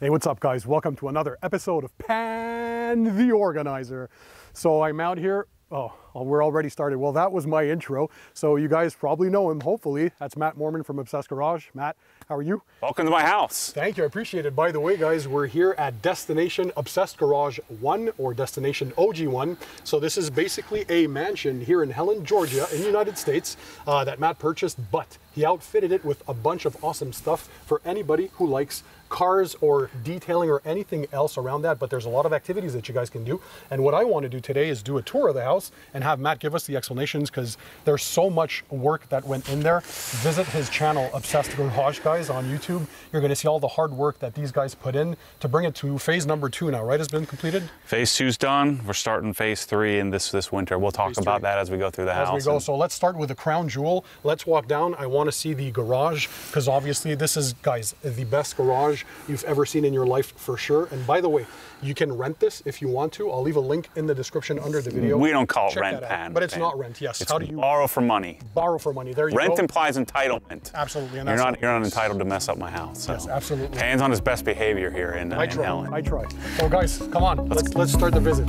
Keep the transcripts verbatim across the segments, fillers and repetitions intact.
Hey, what's up guys? Welcome to another episode of Pan the Organizer. So I'm out here, oh, we're already started. Well, that was my intro. So you guys probably know him, hopefully. That's Matt Moreman from Obsessed Garage. Matt, how are you? Welcome to my house. Thank you, I appreciate it. By the way, guys, we're here at Destination Obsessed Garage one or Destination O G one. So this is basically a mansion here in Helen, Georgia, in the United States uh, that Matt purchased, but he outfitted it with a bunch of awesome stuff for anybody who likes cars or detailing or anything else around that, but there's a lot of activities that you guys can do. And what I want to do today is do a tour of the house and have Matt give us the explanations because there's so much work that went in there. Visit his channel, Obsessed Garage, guys, on YouTube. You're going to see all the hard work that these guys put in to bring it to phase number two now, right? It's been completed? Phase two's done. We're starting phase three in this this winter. We'll talk phase about three. that as we go through the as house. As we go. So let's start with the crown jewel. Let's walk down. I want to see the garage because obviously this is, guys, the best garage you've ever seen in your life for sure. And by the way, you can rent this if you want to. I'll leave a link in the description under the video. We don't call Check it rent, Pan. But it's Pan. not rent, yes. It's How do you borrow for money. Borrow for money, there you rent go. Rent implies entitlement. Absolutely. And you're not, you're not entitled to mess up my house. So. Yes, absolutely. Pan's on his best behavior here in, uh, I try, in Helen. I try. Well, guys, come on. Let's, let's, let's start the visit.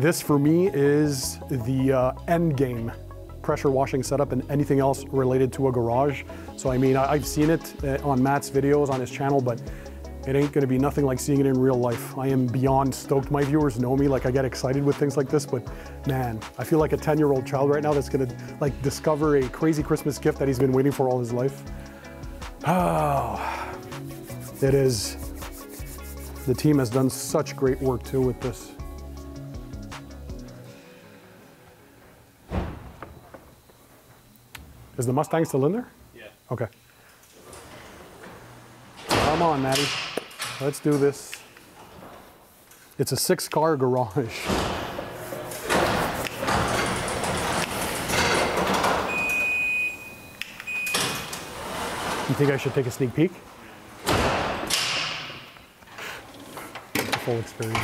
This for me is the uh, end game pressure washing setup and anything else related to a garage. So I mean, I, I've seen it uh, on Matt's videos on his channel, but it ain't gonna be nothing like seeing it in real life. I am beyond stoked. My viewers know me, like I get excited with things like this, but man, I feel like a ten year old child right now that's gonna like discover a crazy Christmas gift that he's been waiting for all his life. Oh, it is. The team has done such great work too with this. Is the Mustang still in there? Yeah. Okay. Come on, Maddie. Let's do this. It's a six car garage. You think I should take a sneak peek? The full experience.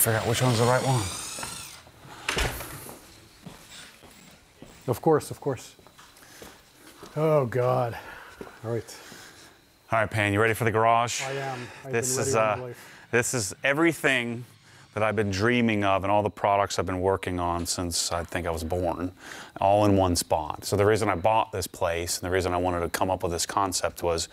Figure out which one's the right one. Of course, of course. Oh God. All right. All right, Pan, you ready for the garage? I am. I've this been is uh, this is everything that I've been dreaming of and all the products I've been working on since I think I was born, all in one spot. So the reason I bought this place and the reason I wanted to come up with this concept was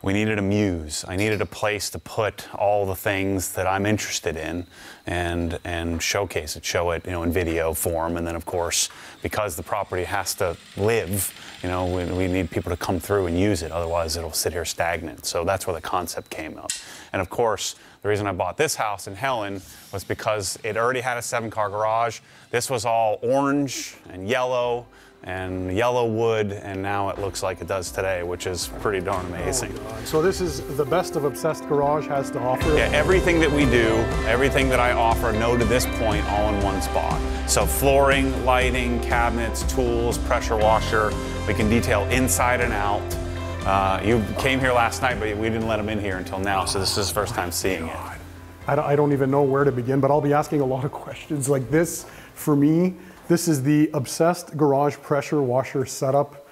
we needed a muse. I needed a place to put all the things that I'm interested in and and showcase it, show it, you know, in video form. And then of course, because the property has to live, you know, we, we need people to come through and use it. Otherwise it'll sit here stagnant. So that's where the concept came up. And of course, the reason I bought this house in Helen was because it already had a seven car garage. This was all orange and yellow and yellow wood, and now it looks like it does today, which is pretty darn amazing. Oh, so this is the best of Obsessed Garage has to offer? Yeah, everything that we do, everything that I offer, no to this point, all in one spot. So flooring, lighting, cabinets, tools, pressure washer, we can detail inside and out. Uh, you came here last night, but we didn't let him in here until now, so this is his first time seeing it. I don't, I don't even know where to begin, but I'll be asking a lot of questions like this. For me, this is the Obsessed Garage pressure washer setup.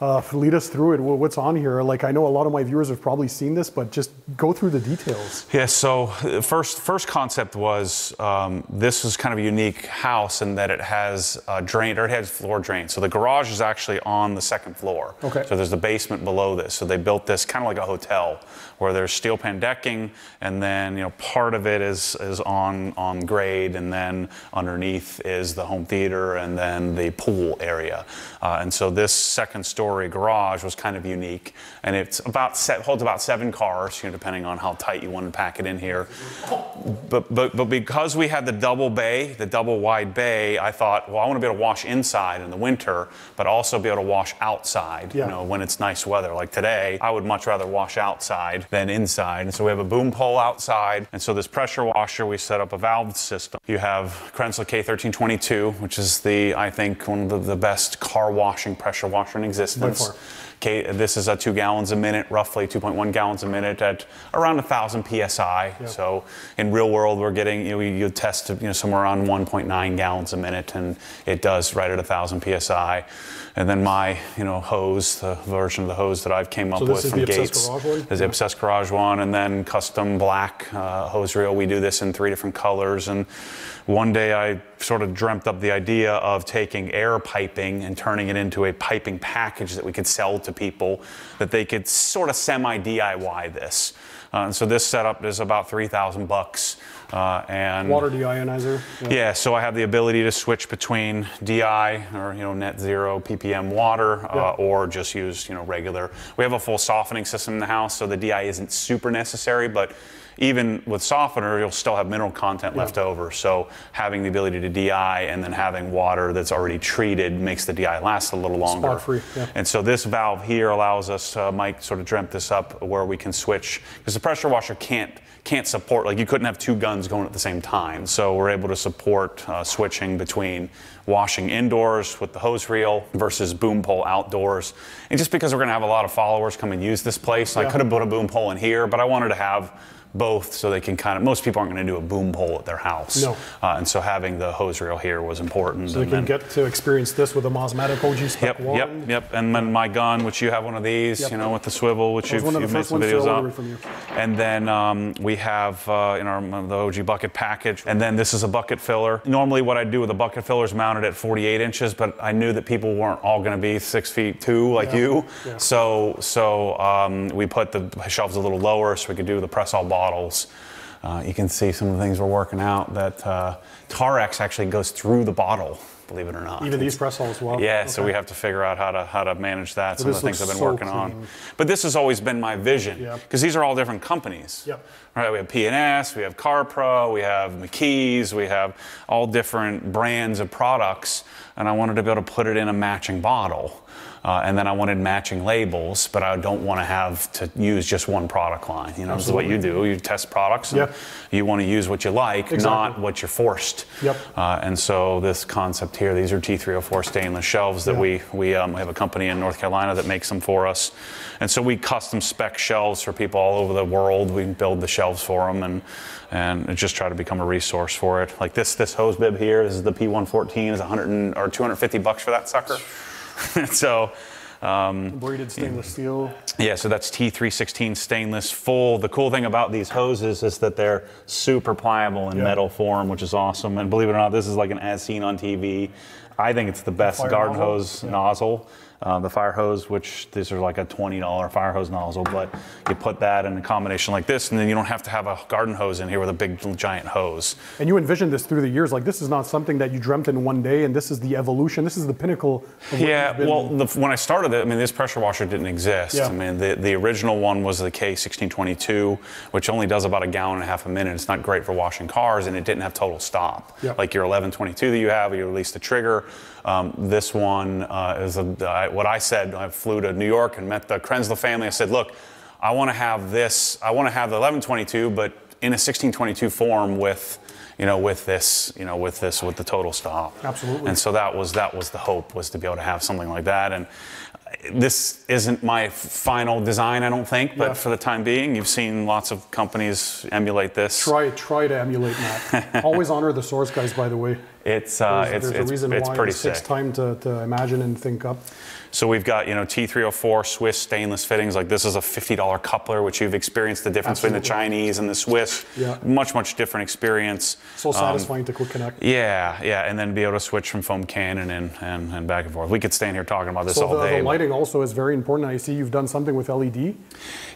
Uh, lead us through it, what's on here? Like I know a lot of my viewers have probably seen this, but just go through the details. Yeah, so first first concept was um, this is kind of a unique house in that it has a drain, or it has floor drain. So the garage is actually on the second floor. Okay. So there's the basement below this. So they built this kind of like a hotel where there's steel pan decking, and then you know part of it is is on on grade, and then underneath is the home theater and then the pool area. Uh, and so this second story two-story garage was kind of unique, and it's about set, holds about seven cars, you know, depending on how tight you want to pack it in here. But but but because we had the double bay, the double wide bay, I thought, well, I want to be able to wash inside in the winter, but also be able to wash outside. Yeah. You know, when it's nice weather like today, I would much rather wash outside than inside. And so we have a boom pole outside, and so this pressure washer, we set up a valve system. You have Krenzler K thirteen twenty-two, which is the I think one of the best car washing pressure washer in existence. Okay, this is a two gallons a minute, roughly two point one gallons a minute at around one thousand P S I. Yep. So in real world, we're getting, you know, you test, you know, somewhere around one point nine gallons a minute, and it does right at one thousand P S I. And then my, you know, hose, the version of the hose that I've came up so with from Gates. So this is the Obsessed Garage one, and then custom black uh, hose reel. We do this in three different colors. And one day I sort of dreamt up the idea of taking air piping and turning it into a piping package that we could sell to people, that they could sort of semi-D I Y this. Uh, and so this setup is about three thousand bucks. Uh, and water deionizer. Yeah. yeah, so I have the ability to switch between D I, or, you know, net zero P P M water, uh, yeah. or just use, you know, regular. We have a full softening system in the house, so the D I isn't super necessary, but even with softener, you'll still have mineral content yeah. left over. So having the ability to D I and then having water that's already treated makes the D I last a little longer. Spot free, yeah. And so this valve here allows us, uh, Mike sort of dreamt this up, where we can switch, because the pressure washer can't can't support, like you couldn't have two guns going at the same time. So we're able to support uh, switching between washing indoors with the hose reel versus boom pole outdoors. And just because we're gonna have a lot of followers come and use this place, yeah. I could have put a boom pole in here, but I wanted to have both, so they can kind of, most people aren't going to do a boom pole at their house. No. Uh, and so having the hose reel here was important. So they can get to experience this with a Mosmatic O G spec one. Yep, yep, yep. And then my gun, which you have one of these, yep. you know, with the swivel, which you've, you've made some videos on. From you. And then um, we have uh, in our the O G bucket package. And then this is a bucket filler. Normally what I do with a bucket filler is mounted at forty-eight inches, but I knew that people weren't all going to be six feet two like yeah. you. Yeah. So, so um, we put the shelves a little lower so we could do the press all bottom. Bottles. Uh, you can see some of the things we're working out, that uh, Tarex actually goes through the bottle, believe it or not. Even these press holes as well? Yeah, okay. So we have to figure out how to how to manage that, some of the things I've been so working clean. on. But this has always been my vision, because yeah. these are all different companies. Yep. Right, we have P and S, we have CarPro, we have McKee's, we have all different brands of products, and I wanted to be able to put it in a matching bottle. Uh, and then I wanted matching labels, but I don't want to have to use just one product line. You know, this is what you do. You test products, and yep. you want to use what you like, exactly. not what you're forced. Yep. Uh, and so this concept here, these are T three oh four stainless shelves that yep. we, we um, have a company in North Carolina that makes them for us. And so we custom spec shelves for people all over the world. We build the shelves for them, and and just try to become a resource for it. Like this this hose bib here, this is the P one fourteen, is one hundred or two hundred fifty bucks for that sucker. So, um, braided stainless steel. Yeah, so that's T three sixteen stainless full. The cool thing about these hoses is that they're super pliable in yeah. metal form, which is awesome. And believe it or not, this is like an as seen on T V. I think it's the best the garden nozzle. hose yeah. nozzle. Uh, the fire hose, which these are like a twenty dollar fire hose nozzle, but you put that in a combination like this, and then you don't have to have a garden hose in here with a big giant hose. And you envisioned this through the years, like this is not something that you dreamt in one day, and this is the evolution, this is the pinnacle of what yeah, been. Well, the, when I started it, I mean, this pressure washer didn't exist. Yeah. I mean, the, the original one was the K sixteen twenty-two, which only does about a gallon and a half a minute. It's not great for washing cars, and it didn't have total stop. Yeah. Like your eleven twenty-two that you have, you release the trigger. Um, this one uh, is a, I, what I said, I flew to New York and met the Krenzler family. I said, look, I want to have this, I want to have the eleven twenty-two, but in a sixteen twenty-two form with, you know, with this, you know, with this, with the total stop. Absolutely. And so that was, that was the hope, was to be able to have something like that. And this isn't my final design, I don't think, but yeah. for the time being, you've seen lots of companies emulate this. Try, try to emulate that. Always honor the source, guys, by the way. It's, uh, there's, it's, there's it's, a reason it's why pretty it takes sick. time to, to imagine and think up. So we've got, you know, T three oh four Swiss stainless fittings. Like this is a fifty dollar coupler, which you've experienced the difference Absolutely. between the Chinese and the Swiss. Yeah. Much, much different experience. So satisfying um, to quick connect. Yeah, yeah, and then be able to switch from foam cannon and, and, and back and forth. We could stand here talking about this so all the, day. The lighting also is very important. I see you've done something with L E D.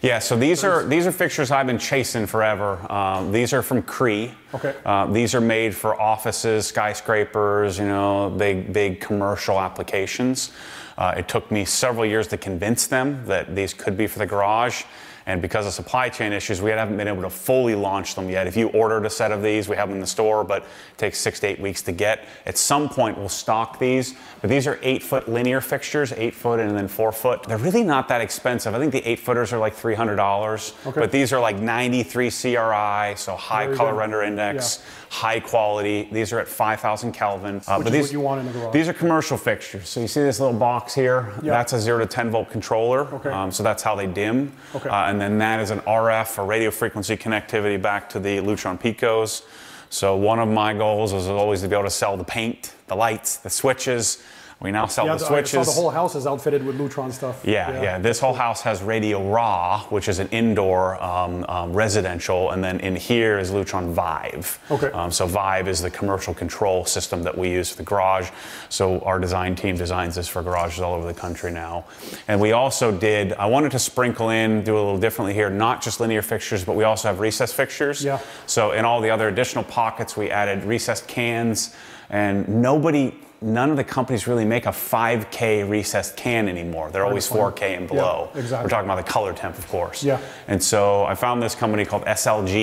Yeah, so these There's... are these are fixtures I've been chasing forever. Um, these are from Cree. Okay. Uh, these are made for offices, skyscrapers, you know, big, big commercial applications. Uh, it took me several years to convince them that these could be for the garage. And because of supply chain issues, we haven't been able to fully launch them yet. If you ordered a set of these, we have them in the store, but it takes six to eight weeks to get. At some point, we'll stock these. But these are eight foot linear fixtures, eight foot and then four foot. They're really not that expensive. I think the eight footers are like three hundred dollars, okay. But these are like ninety-three C R I, so high color go. render index, yeah. high quality. These are at five thousand Kelvin. Uh, Which but is these, what you want in the garage. These are commercial fixtures. So you see this little box here? Yep. That's a zero to ten volt controller. Okay. Um, so that's how they dim. Okay. Uh, and And then that is an R F, or radio frequency connectivity back to the Lutron Picos. So one of my goals is always to be able to sell the paint, the lights, the switches. We now sell yeah, the switches. I saw the whole house is outfitted with Lutron stuff. Yeah, yeah. yeah. This whole house has Radio Raw, which is an indoor um, um, residential, and then in here is Lutron Vive. Okay. Um, so Vive is the commercial control system that we use for the garage. So our design team designs this for garages all over the country now. And we also did, I wanted to sprinkle in, do a little differently here, not just linear fixtures, but we also have recessed fixtures. Yeah. So in all the other additional pockets, we added recessed cans, and nobody... none of the companies really make a five K recessed can anymore. They're always four K and below. Yeah, exactly. We're talking about the color temp, of course. Yeah. And so I found this company called S L G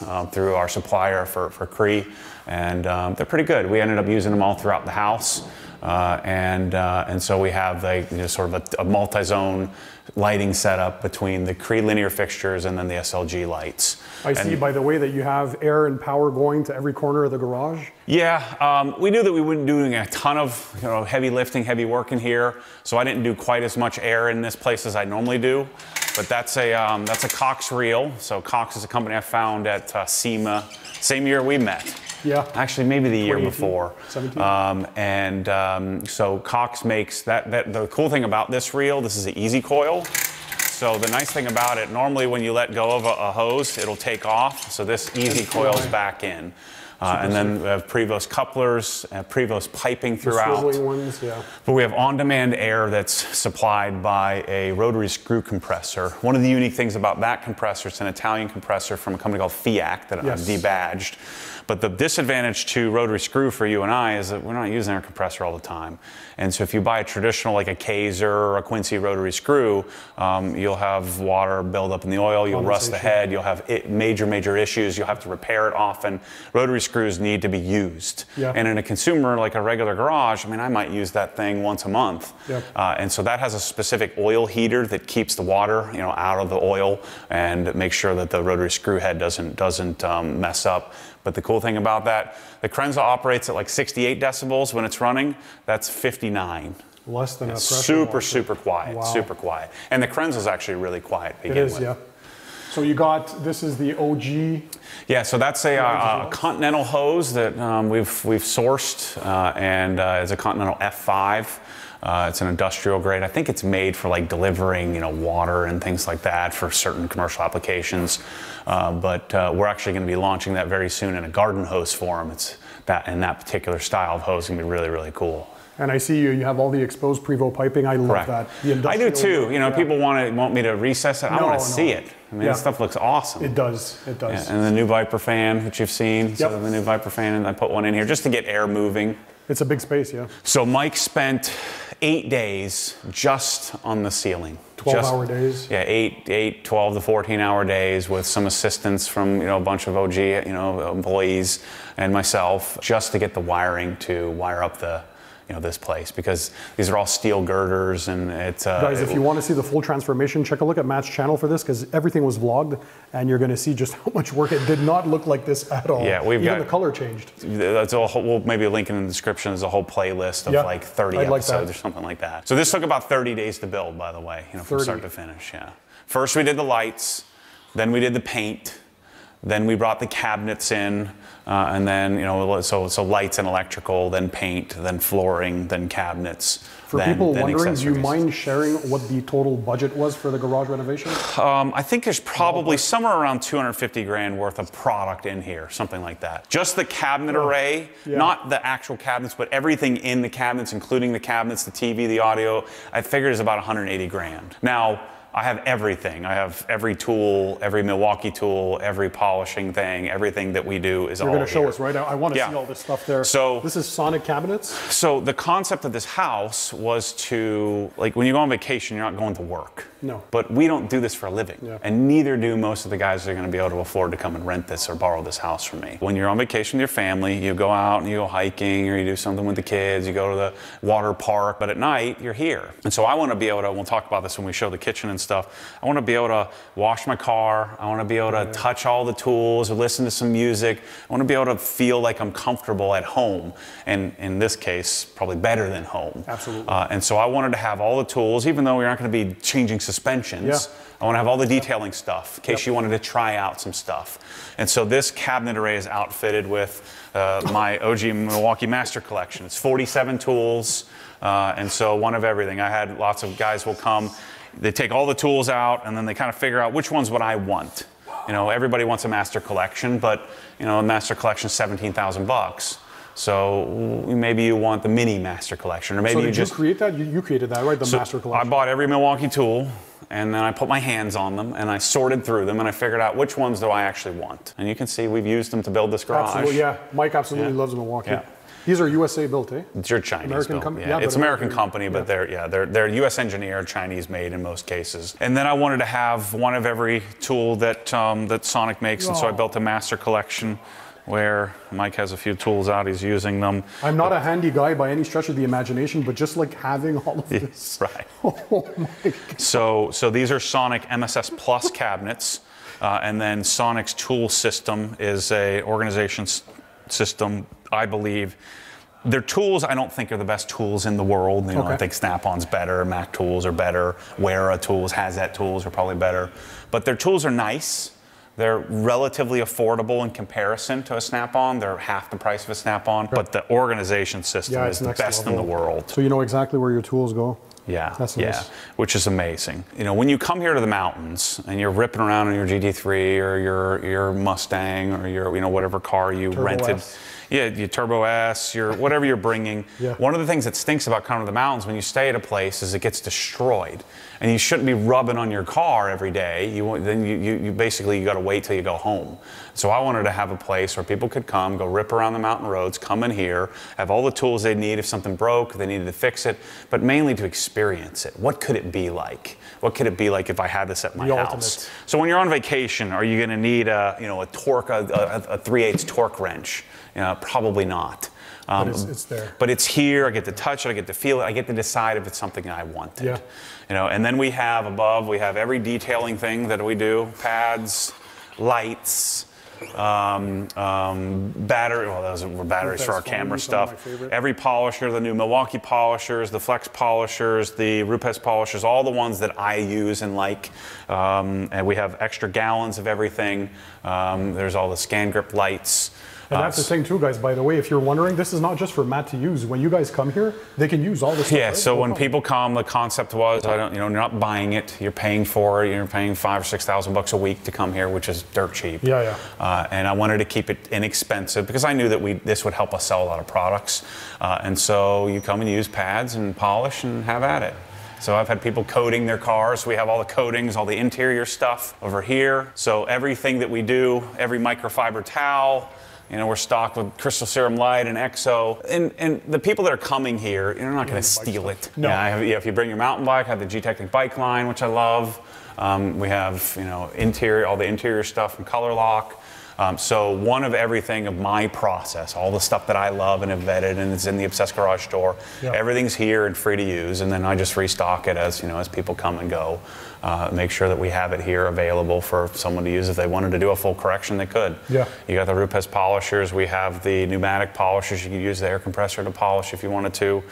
uh, through our supplier for, for Cree, and um, they're pretty good. We ended up using them all throughout the house. Uh, and uh, and so we have the, you know, sort of a, a multi-zone lighting setup between the Cree linear fixtures and then the S L G lights. I and see, by the way, that you have air and power going to every corner of the garage. Yeah, um, we knew that we wouldn't be doing a ton of you know heavy lifting, heavy work in here, so I didn't do quite as much air in this place as I normally do. But that's a um, that's a Cox reel. So Cox is a company I found at uh, SEMA, same year we met. Yeah. Actually, maybe the year before. Um, and um, so Cox makes that, that. The cool thing about this reel, this is an easy coil. So the nice thing about it, normally when you let go of a, a hose, it'll take off. So this easy coils back in. Uh, and then we have Prevost couplers, uh, Prevost piping throughout. Ones, yeah. But we have on-demand air that's supplied by a rotary screw compressor. One of the unique things about that compressor, it's an Italian compressor from a company called FIAC that yes. I've debadged. But the disadvantage to rotary screw for you and I is that we're not using our compressor all the time. And so if you buy a traditional, like a Kayser or a Quincy rotary screw, um, you'll have water build up in the oil, you'll rust the head, you'll have it, major, major issues, you'll have to repair it often. Rotary screws need to be used. Yeah. And in a consumer, like a regular garage, I mean, I might use that thing once a month. Yep. Uh, and so that has a specific oil heater that keeps the water you know, out of the oil and makes sure that the rotary screw head doesn't, doesn't um, mess up. But the cool thing about that, the Crenza operates at like sixty-eight decibels when it's running. That's fifty-nine. Less than it's a pressure super, washer. super quiet, wow. super quiet. And the Crenza is actually really quiet to begin it is, with. Yeah. So you got, this is the O G? Yeah, so that's a, uh, a Continental hose that um, we've, we've sourced, uh, and uh, it's a Continental F five. Uh, it's an industrial grade. I think it's made for like delivering, you know, water and things like that for certain commercial applications. Uh, but uh, we're actually going to be launching that very soon in a garden hose form. It's that and that particular style of hose is going to be really, really cool. And I see you, you have all the exposed Prevost piping. I love Correct. that. The I do too. You know, yeah. people want to, want me to recess it. I no, want to no. see it. I mean, yeah. that stuff looks awesome. It does, it does. Yeah. And the new Viper fan, which you've seen. Yep. So the new Viper fan, and I put one in here just to get air moving. It's a big space, yeah. So Mike spent eight days just on the ceiling. twelve-hour days. Yeah, eight, eight, twelve to fourteen-hour days with some assistance from you know a bunch of O G, you know, employees and myself, just to get the wiring to wire up the. You know, this place, because these are all steel girders and it's... Uh, Guys, if it, you want to see the full transformation, check a look at Matt's channel for this, because everything was vlogged and you're going to see just how much work. It did not look like this at all. Yeah, we've Even got... the color changed. That's a whole, we'll maybe link in the description. There's a whole playlist of yeah, like thirty I'd episodes like or something like that. So this took about thirty days to build, by the way, you know, from thirty start to finish, yeah. First we did the lights, then we did the paint, then we brought the cabinets in, Uh, and then, you know, so, so lights and electrical, then paint, then flooring, then cabinets. For then, people then wondering, do you mind sharing what the total budget was for the garage renovation? Um, I think there's probably somewhere around two hundred fifty grand worth of product in here, something like that. Just the cabinet oh. array, yeah. not the actual cabinets, but everything in the cabinets, including the cabinets, the T V, the audio, I figured is about one hundred eighty grand. Now, I have everything. I have every tool, every Milwaukee tool, every polishing thing, everything that we do is all here. You're gonna show us right now. I wanna yeah. see all this stuff there. So this is Sonic cabinets? So the concept of this house was to, like when you go on vacation, you're not going to work. No. But we don't do this for a living. Yeah. And neither do most of the guys that are gonna be able to afford to come and rent this or borrow this house from me. When you're on vacation with your family, you go out and you go hiking or you do something with the kids, you go to the water park, but at night you're here. And so I wanna be able to, we'll talk about this when we show the kitchen and stuff. I want to be able to wash my car. I want to be able to touch all the tools or listen to some music. I want to be able to feel like I'm comfortable at home, and in this case, probably better than home. Absolutely. Uh, and so I wanted to have all the tools, even though we're not going to be changing suspensions. Yeah. I want to have all the detailing stuff in case yep. you wanted to try out some stuff. And so this cabinet array is outfitted with uh, my O G Milwaukee Master Collection. It's forty-seven tools, uh, and so one of everything. I had lots of guys will come. They take all the tools out and then they kind of figure out which ones would I want. You know, everybody wants a master collection, but you know, a master collection is seventeen thousand bucks. So maybe you want the mini master collection, or maybe so did you just you create that. You, you created that, right? The so master collection. I bought every Milwaukee tool, and then I put my hands on them and I sorted through them and I figured out which ones do I actually want. And you can see we've used them to build this garage. Absolutely, yeah. Mike absolutely yeah. loves Milwaukee. Yeah. These are U S A built, eh? It's your Chinese American built. Yeah. Yeah, it's American company, but yeah. they're yeah they're they're U S engineered, Chinese made in most cases. And then I wanted to have one of every tool that um, that Sonic makes, oh. and so I built a master collection where Mike has a few tools out, he's using them. I'm not but, a handy guy by any stretch of the imagination, but just like having all of this. Right. Oh my God. So so these are Sonic M S S Plus cabinets, uh, and then Sonic's tool system is a organization system. I believe their tools, I don't think are the best tools in the world. You know, okay. I think Snap-on's better, Mac tools are better, Wera tools, Hazet tools are probably better. But their tools are nice. They're relatively affordable in comparison to a Snap-on. They're half the price of a Snap-on, right. but the organization system yeah, is the best level. in the world. So you know exactly where your tools go. Yeah, That's nice. yeah, which is amazing. You know, when you come here to the mountains and you're ripping around in your G T three or your your Mustang or your you know whatever car you Turbo rented, S. yeah, your Turbo S, your whatever you're bringing. yeah. One of the things that stinks about coming to the mountains when you stay at a place is it gets destroyed, and you shouldn't be rubbing on your car every day. You then you you, you basically you got to wait till you go home. So I wanted to have a place where people could come, go rip around the mountain roads, come in here, have all the tools they need. If something broke, they needed to fix it, but mainly to experience. Experience it. What could it be like? What could it be like if I had this at my the house? Ultimate. So when you're on vacation, are you going to need a you know a torque a, a, a three eighths torque wrench? You know, probably not. Um, but it's, it's there. But it's here. I get to touch it. I get to feel it. I get to decide if it's something I wanted. Yeah. You know. And then we have above. We have every detailing thing that we do: pads, lights. Um, um, battery, well those were batteries for our camera stuff. Every polisher, the new Milwaukee polishers, the Flex polishers, the Rupes polishers, all the ones that I use and like. Um, and we have extra gallons of everything. Um, there's all the scan grip lights. And that's the thing too, guys, by the way, if you're wondering, this is not just for Matt to use. When you guys come here, they can use all this stuff. Yeah, right? so no when problem. people come, the concept was, I don't, you know, you're not buying it, you're paying for it, you're paying five or six thousand bucks a week to come here, which is dirt cheap. Yeah, yeah. Uh, and I wanted to keep it inexpensive because I knew that we this would help us sell a lot of products. Uh, and so you come and use pads and polish and have at it. So I've had people coating their cars. We have all the coatings, all the interior stuff over here. So everything that we do, every microfiber towel, you know, we're stocked with Crystal Serum Light and Exo. And and the people that are coming here, you're not going to steal it. No. Yeah, I have, yeah, if you bring your mountain bike, I have the G-Technic bike line, which I love. Um, we have, you know, interior, all the interior stuff from Color Lock. Um, so one of everything of my process, all the stuff that I love and have vetted and it's in the Obsessed Garage store, yep. everything's here and free to use. And then I just restock it as, you know, as people come and go. Uh, make sure that we have it here available for someone to use. If they wanted to do a full correction, they could. Yeah. You got the Rupes polishers. We have the pneumatic polishers. You can use the air compressor to polish if you wanted to.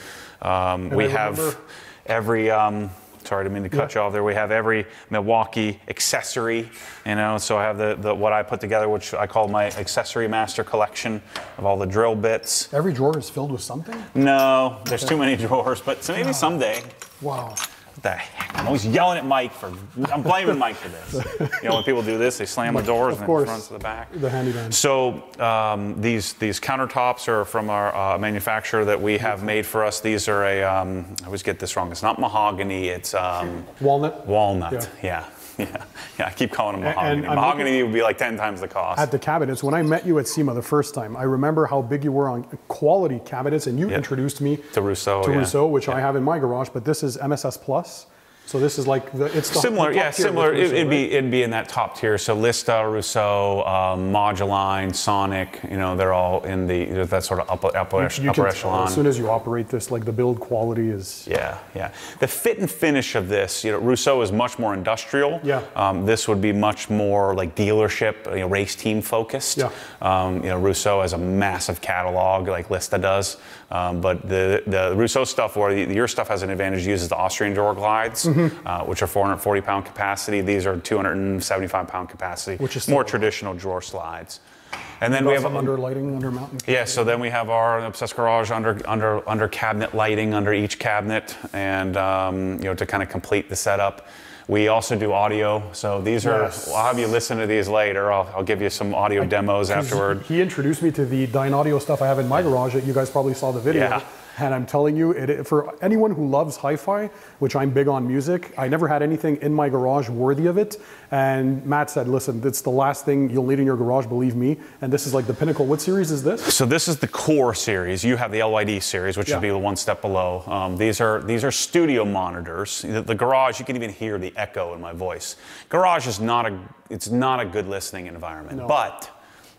Um, we have remember. every... Um, Sorry, I didn't mean to cut yeah. you off there. We have every Milwaukee accessory, you know, so I have the, the what I put together, which I call my accessory master collection of all the drill bits. Every drawer is filled with something? No, there's okay. too many drawers, but so maybe wow. someday. Wow. What the heck? I'm always yelling at Mike for, I'm blaming Mike for this. You know, when people do this, they slam the doors and then it runs to the back. The handyman. So um, these these countertops are from our uh, manufacturer that we have made for us. These are a, um, I always get this wrong. It's not mahogany, it's um, walnut. Walnut, yeah. yeah, yeah, yeah. I keep calling them mahogany. And, and mahogany looking, would be like ten times the cost. At the cabinets, when I met you at SEMA the first time, I remember how big you were on quality cabinets, and you yep. introduced me to Rousseau, to yeah. Rousseau, which yeah. I have in my garage. But this is M S S Plus. So this is like the, it's the similar, the top yeah, tier similar. Rousseau, it'd right? be it'd be in that top tier. So Lista, Rousseau, um, Moduline, Sonic, you know, they're all in the that sort of upper upper, you, you upper echelon. As soon as you operate this, like the build quality is. Yeah, yeah. The fit and finish of this, you know, Rousseau is much more industrial. Yeah. Um, this would be much more like dealership, you know, race team focused. Yeah. Um, you know, Rousseau has a massive catalog like Lista does, um, but the the Rousseau stuff or the, your stuff has an advantage. It uses the Austrian door glides. Mm-hmm. Uh, which are four hundred forty pound capacity. These are two hundred seventy-five pound capacity, which is more traditional drawer slides. And then we have under lighting, under mountain. Yeah, so then we have our Obsessed Garage under under under cabinet lighting under each cabinet, and um, you know, to kind of complete the setup. We also do audio, so these are, yes. I'll have you listen to these later. I'll, I'll give you some audio I, demos afterward. He introduced me to the Dynaudio stuff I have in my garage that you guys probably saw the video. Yeah. And I'm telling you, it, for anyone who loves hi-fi, which I'm big on music, I never had anything in my garage worthy of it. And Matt said, listen, it's the last thing you'll need in your garage, believe me. And this is like the pinnacle. What series is this? So this is the core series. You have the L Y D series, which yeah. would be the one step below. Um, these are these are studio monitors. The, the garage, you can even hear the echo in my voice. Garage is not a, it's not a good listening environment, no. But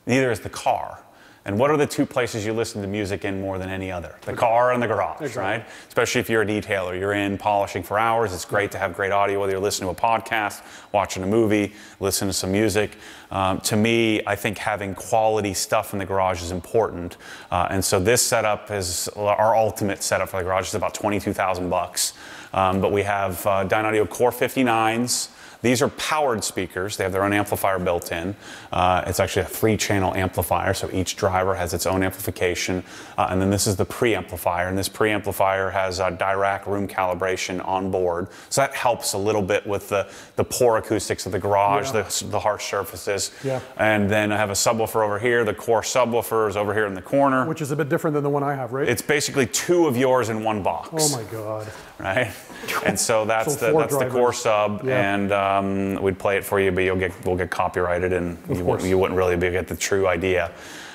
neither is the car. And what are the two places you listen to music in more than any other? The car and the garage, exactly. right? Especially if you're a detailer. You're in polishing for hours. It's great to have great audio, whether you're listening to a podcast, watching a movie, listening to some music. Um, to me, I think having quality stuff in the garage is important. Uh, and so this setup is our ultimate setup for the garage. It's about twenty-two thousand bucks. Um, but we have uh, Dynaudio Core fifty-nines. These are powered speakers. They have their own amplifier built in. Uh, it's actually a three-channel amplifier, so each driver has its own amplification. Uh, and then this is the preamplifier, and this preamplifier has uh, Dirac room calibration on board. So that helps a little bit with the, the poor acoustics of the garage, yeah. the, the harsh surfaces. Yeah. And then I have a subwoofer over here. The Core subwoofer is over here in the corner. Which is a bit different than the one I have, right? It's basically two of yours in one box. Oh my God. Right? And so that's, so the, that's the Core sub. Yeah. and. Uh, Um, we'd play it for you, but you'll get we'll get copyrighted, and you wouldn't, you wouldn't really be able to get the true idea.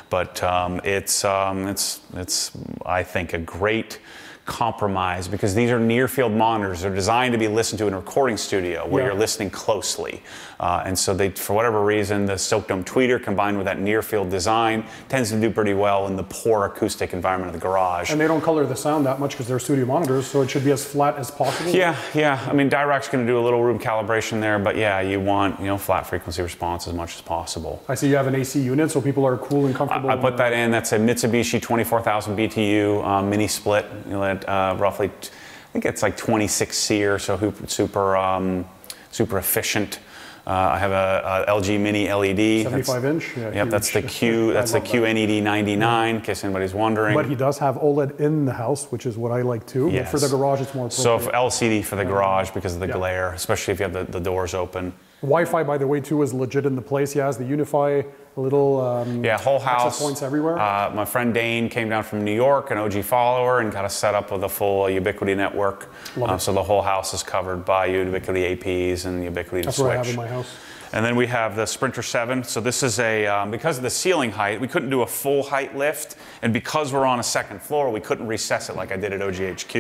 But um, it's um, it's it's I think a great compromise, because these are near field monitors. They're designed to be listened to in a recording studio where yeah. you're listening closely, uh, and so they, for whatever reason, the silk dome tweeter combined with that near field design tends to do pretty well in the poor acoustic environment of the garage. And they don't color the sound that much because they're studio monitors, so it should be as flat as possible. Yeah, yeah. I mean, Dirac's going to do a little room calibration there, but yeah, you want you know flat frequency response as much as possible. I see you have an A C unit, so people are cool and comfortable. I, I put that in. That's a Mitsubishi twenty-four thousand B T U um, mini split. You know, Uh, roughly, I think it's like twenty-six SEER, so super, um, super efficient. Uh, I have a, a L G Mini L E D. seventy-five inch. Yeah, yep, that's the Q. That's the Q N E D ninety-nine. That. In case anybody's wondering. But he does have OLED in the house, which is what I like too. Yes. But for the garage, it's more appropriate. So for L C D for the garage because of the yeah. glare, especially if you have the, the doors open. Wi-Fi, by the way, too, is legit in the place. He has the Unify. Little um, yeah, whole house points everywhere. Uh, my friend Dane came down from New York, an O G follower, and got us set up with a full Ubiquiti network. Um, so the whole house is covered by Ubiquiti A Ps and Ubiquiti That's Switch. That's what I have in my house. And then we have the Sprinter seven. So this is a, um, because of the ceiling height, we couldn't do a full height lift. And because we're on a second floor, we couldn't recess it like I did at O G H Q.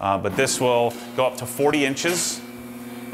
Uh, but this will go up to forty inches.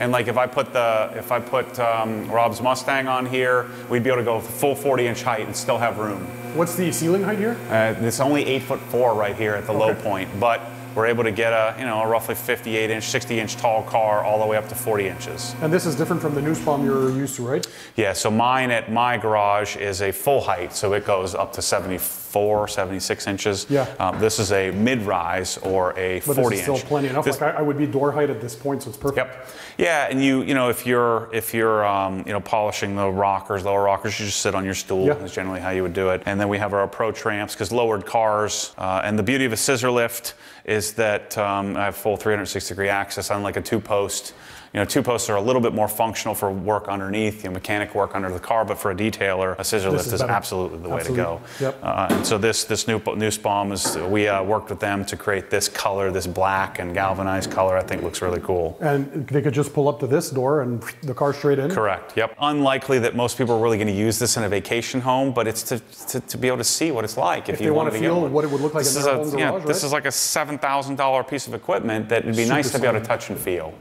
And like if I put the if I put um, Rob's Mustang on here, we'd be able to go full forty inch height and still have room. What's the ceiling height here? Uh, it's only eight foot four right here at the okay. low point, but we're able to get a you know a roughly fifty-eight inch, sixty inch tall car all the way up to forty inches. And this is different from the Nussbaum you're used to, right? Yeah. So mine at my garage is a full height, so it goes up to seventy-four seventy-four, seventy-six inches. Yeah. Um, this is a mid-rise or a forty inch. But this is still plenty enough. This, like I, I would be door height at this point, so it's perfect. Yep. Yeah, and you you know if you're if you're um, you know polishing the rockers, lower rockers, you just sit on your stool. Yeah. That's generally how you would do it. And then we have our approach ramps because lowered cars uh, and the beauty of a scissor lift is that um, I have full three hundred sixty degree access, unlike a two-post. You know, two posts are a little bit more functional for work underneath, you know, mechanic work under the car, but for a detailer, a scissor lift is absolutely the way to go. Yep. Uh, and so this this new Nussbaum is, we uh, worked with them to create this color, this black and galvanized color. I think looks really cool. And they could just pull up to this door and the car straight in. Correct. Yep. Unlikely that most people are really going to use this in a vacation home, but it's to to, to be able to see what it's like if, if you they want to feel what it would look like in their home garage. Yeah, right? This is like a seven thousand dollar piece of equipment that it'd be nice to be able to touch and feel.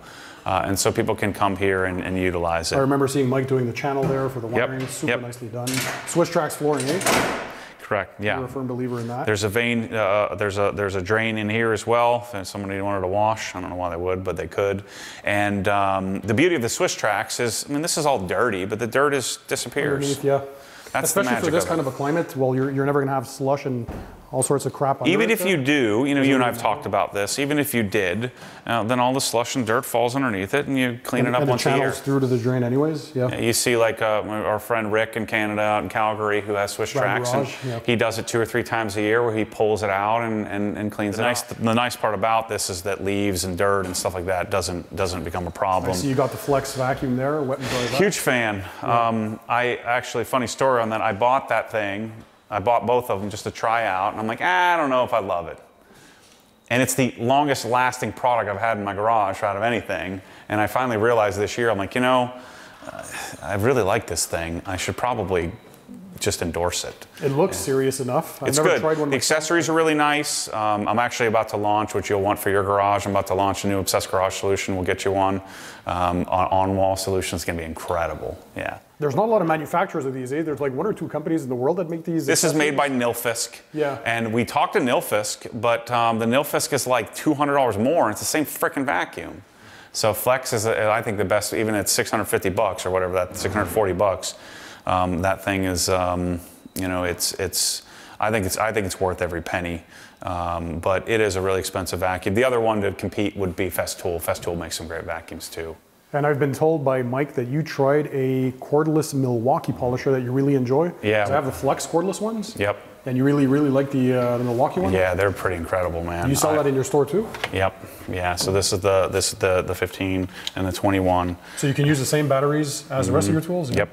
Uh, and so people can come here and, and utilize it. I remember seeing Mike doing the channel there for the wiring. Yep. Super yep. nicely done. Swiss Tracks flooring, eh? Correct. Yeah. You're a firm believer in that. There's a vein. Uh, there's a there's a drain in here as well. If somebody wanted to wash, I don't know why they would, but they could. And um, the beauty of the Swiss Tracks is, I mean, this is all dirty, but the dirt is disappears. Underneath, yeah. That's especially the magic for this of kind it. Of a climate. Well, you're you're never going to have slush and all sorts of crap on it. Even if you do, you know, you and I have talked about this, even if you did, uh, then all the slush and dirt falls underneath it and you clean it up once a year. And it channels through to the drain anyways, yeah. You see like uh, our friend Rick in Canada out in Calgary who has Swiss Tracks, and he does it two or three times a year where he pulls it out and, and, and cleans it out. The nice part about this is that leaves and dirt and stuff like that doesn't doesn't become a problem. So you got the Flex vacuum there, wet and dry vacuum. Huge fan. Um, I actually, funny story on that, I bought that thing. I bought both of them just to try out, and I'm like, ah, I don't know if I love it. And it's the longest lasting product I've had in my garage out of anything. And I finally realized this year, I'm like, you know, I really like this thing. I should probably just endorse it. It looks yeah. serious enough. I've it's never good. Tried one. The accessories are really nice. Um, I'm actually about to launch, which you'll want for your garage. I'm about to launch a new Obsessed Garage solution. We'll get you one. Um, on-wall solution is going to be incredible. Yeah. There's not a lot of manufacturers of these, eh? There's like one or two companies in the world that make these. This is made by Nilfisk. Yeah. And we talked to Nilfisk, but um, the Nilfisk is like two hundred dollars more, and it's the same frickin' vacuum. So Flex is, a, I think, the best, even at six hundred fifty bucks or whatever, that six hundred forty bucks. Um, that thing is, um, you know, it's, it's, I think it's, I think it's worth every penny. Um, but it is a really expensive vacuum. The other one to compete would be Festool. Festool makes some great vacuums too. And I've been told by Mike that you tried a cordless Milwaukee polisher that you really enjoy. Yeah. So I have the Flex cordless ones. Yep. And you really, really like the, uh, the Milwaukee one? Yeah, they're pretty incredible, man. You saw I, that in your store too? Yep. Yeah. So this is the this is the the fifteen and the twenty-one. So you can use the same batteries as mm-hmm. the rest of your tools? Yep.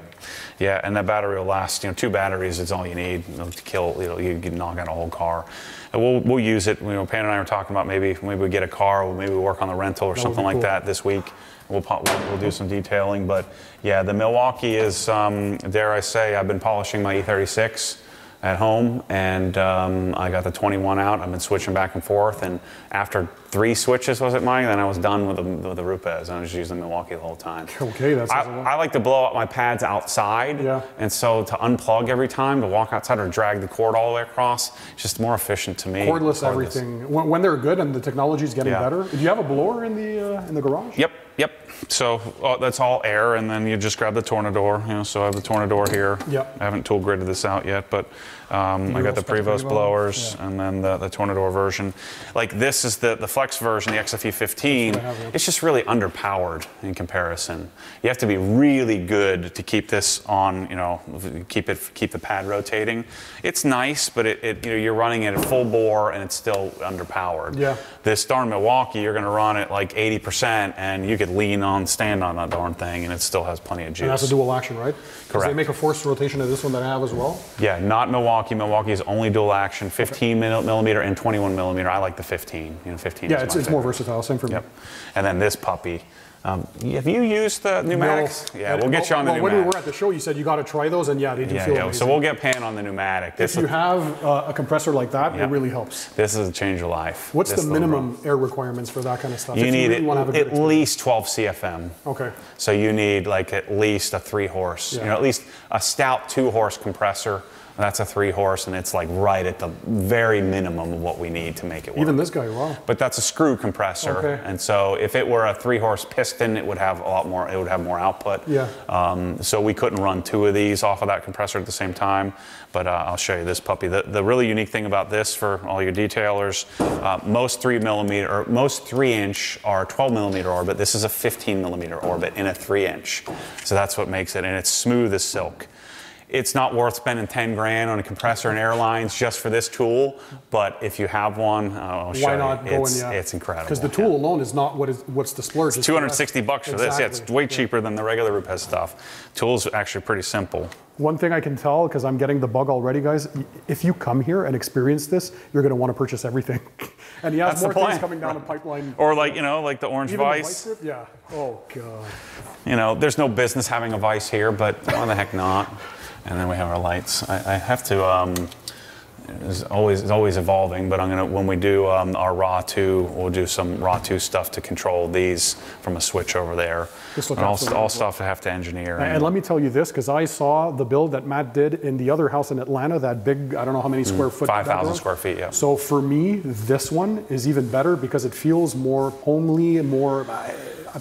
Yeah, and that battery will last. You know, two batteries is all you need you know, to kill. You know, you can knock out a whole car. And we'll we'll use it. You know, Pan and I were talking about maybe maybe we get a car. Maybe we work on the rental or that something like cool. that this week. We'll, we'll do some detailing, but yeah, the Milwaukee is, um, dare I say, I've been polishing my E thirty-six at home, and um, I got the twenty-one out. I've been switching back and forth, and after three switches was it mine, then I was done with the, with the Rupes, and I was using Milwaukee the whole time. Okay, that's I, I like to blow out my pads outside, yeah. and so to unplug every time, to walk outside or drag the cord all the way across, it's just more efficient to me. Cordless, cordless. Everything. When, when they're good and the technology's getting yeah. better, do you have a blower in the, uh, in the garage? Yep. Yep. So oh, that's all air, and then you just grab the Tornador. You know, so I have the Tornador here. Yep. I haven't tool gridded this out yet, but um, I got the Prevost blowers, yeah. and then the, the Tornador version. Like this is the the Flex version, the X F E fifteen. It's just really underpowered in comparison. You have to be really good to keep this on. You know, keep it keep the pad rotating. It's nice, but it, it you know you're running it at full bore, and it's still underpowered. Yeah. This darn Milwaukee, you're going to run it like eighty percent, and you can lean on, stand on that darn thing, and it still has plenty of juice. And that's a dual action, right? Correct. They make a forced rotation of this one that I have as well? Yeah, not Milwaukee. Milwaukee is only dual action, fifteen millimeter and twenty-one millimeter. I like the fifteen. You know, fifteen. Yeah, is it's, my it's more versatile. Same for me. Yep. And then this puppy. Um, have you used the pneumatics? No. Yeah, we'll get you on the well, pneumatic. When we were at the show, you said you got to try those, and yeah, they do yeah, feel yeah. amazing. So we'll get Pan on the pneumatic. This if you have uh, a compressor like that, yeah. it really helps. This is a change of life. What's this the minimum room. air requirements for that kind of stuff? You if need you really it, at experience. least twelve C F M. Okay. So you need like at least a three horse, yeah. you know, at least a stout two horse compressor. That's a three horse, and it's like right at the very minimum of what we need to make it work. Even this guy, wow. But that's a screw compressor, okay. And so if it were a three horse piston, it would have a lot more. It would have more output. Yeah. Um, so we couldn't run two of these off of that compressor at the same time. But uh, I'll show you this puppy. The, the really unique thing about this for all your detailers, uh, most three millimeter, or most three inch are twelve millimeter orbit. This is a fifteen millimeter orbit in a three inch. So that's what makes it, and it's smooth as silk. It's not worth spending ten grand on a compressor and airlines just for this tool, but if you have one, I'll show Why not you. Go it's, in, yeah. it's incredible. Because the tool yeah. alone is not what is what's the splurge. It's two hundred sixty bucks for exactly. this. Yeah, it's way yeah. cheaper than the regular Rupes stuff. Tool's actually pretty simple. One thing I can tell, because I'm getting the bug already, guys, if you come here and experience this, you're going to want to purchase everything. And he has That's more things coming down right. the pipeline. Or like, you know, like the orange Even vice. The yeah. Oh, God. You know, there's no business having a vice here, but why the heck not? And then we have our lights. I, I have to, um, it's always, it's always evolving, but I'm gonna, when we do um, our raw two, we'll do some raw two stuff to control these from a switch over there. And all, all stuff I have to engineer. And, and let me tell you this, because I saw the build that Matt did in the other house in Atlanta, that big, I don't know how many square foot. five thousand square feet, yeah. So for me, this one is even better because it feels more homely and more, I,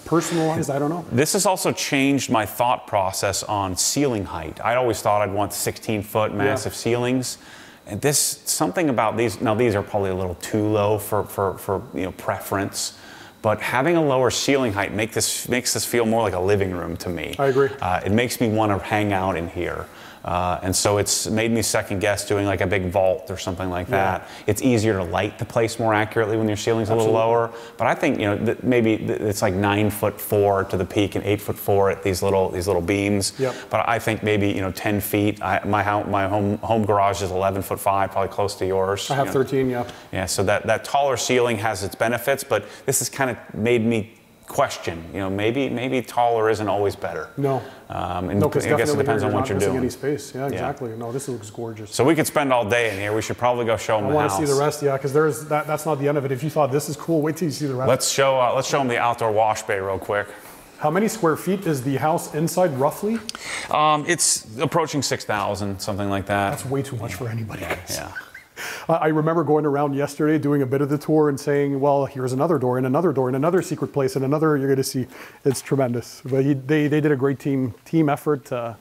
personalized, I don't know. This has also changed my thought process on ceiling height. I always thought I'd want sixteen foot massive yeah. ceilings. And this, something about these, now these are probably a little too low for, for, for you know, preference, but having a lower ceiling height make this, makes this feel more like a living room to me. I agree. Uh, it makes me want to hang out in here. Uh, and so it's made me second guess doing like a big vault or something like that. Yeah. It's easier to light the place more accurately when your ceiling's Absolutely. A little lower. But I think, you know, th maybe th it's like nine foot four to the peak and eight foot four at these little these little beams. Yep. But I think maybe, you know, ten feet. I, my home, my home home garage is eleven foot five, probably close to yours. I have you know. thirteen, yeah. Yeah, so that, that taller ceiling has its benefits, but this has kind of made me question, you know, maybe maybe taller isn't always better. No, um, and no, because I guess it depends on what you're doing. Any space, yeah, exactly. Yeah. No, this looks gorgeous. So we could spend all day in here. We should probably go show them. I the want house. to see the rest, yeah, because there's that. That's not the end of it. If you thought this is cool, wait till you see the rest. Let's show. Uh, let's show them the outdoor wash bay real quick. How many square feet is the house inside, roughly? Um, it's approaching six thousand, something like that. That's way too much yeah. for anybody. Yeah. yeah. I remember going around yesterday doing a bit of the tour and saying, well, here's another door and another door and another secret place and another, you're going to see, it's tremendous. But he, they, they did a great team team effort to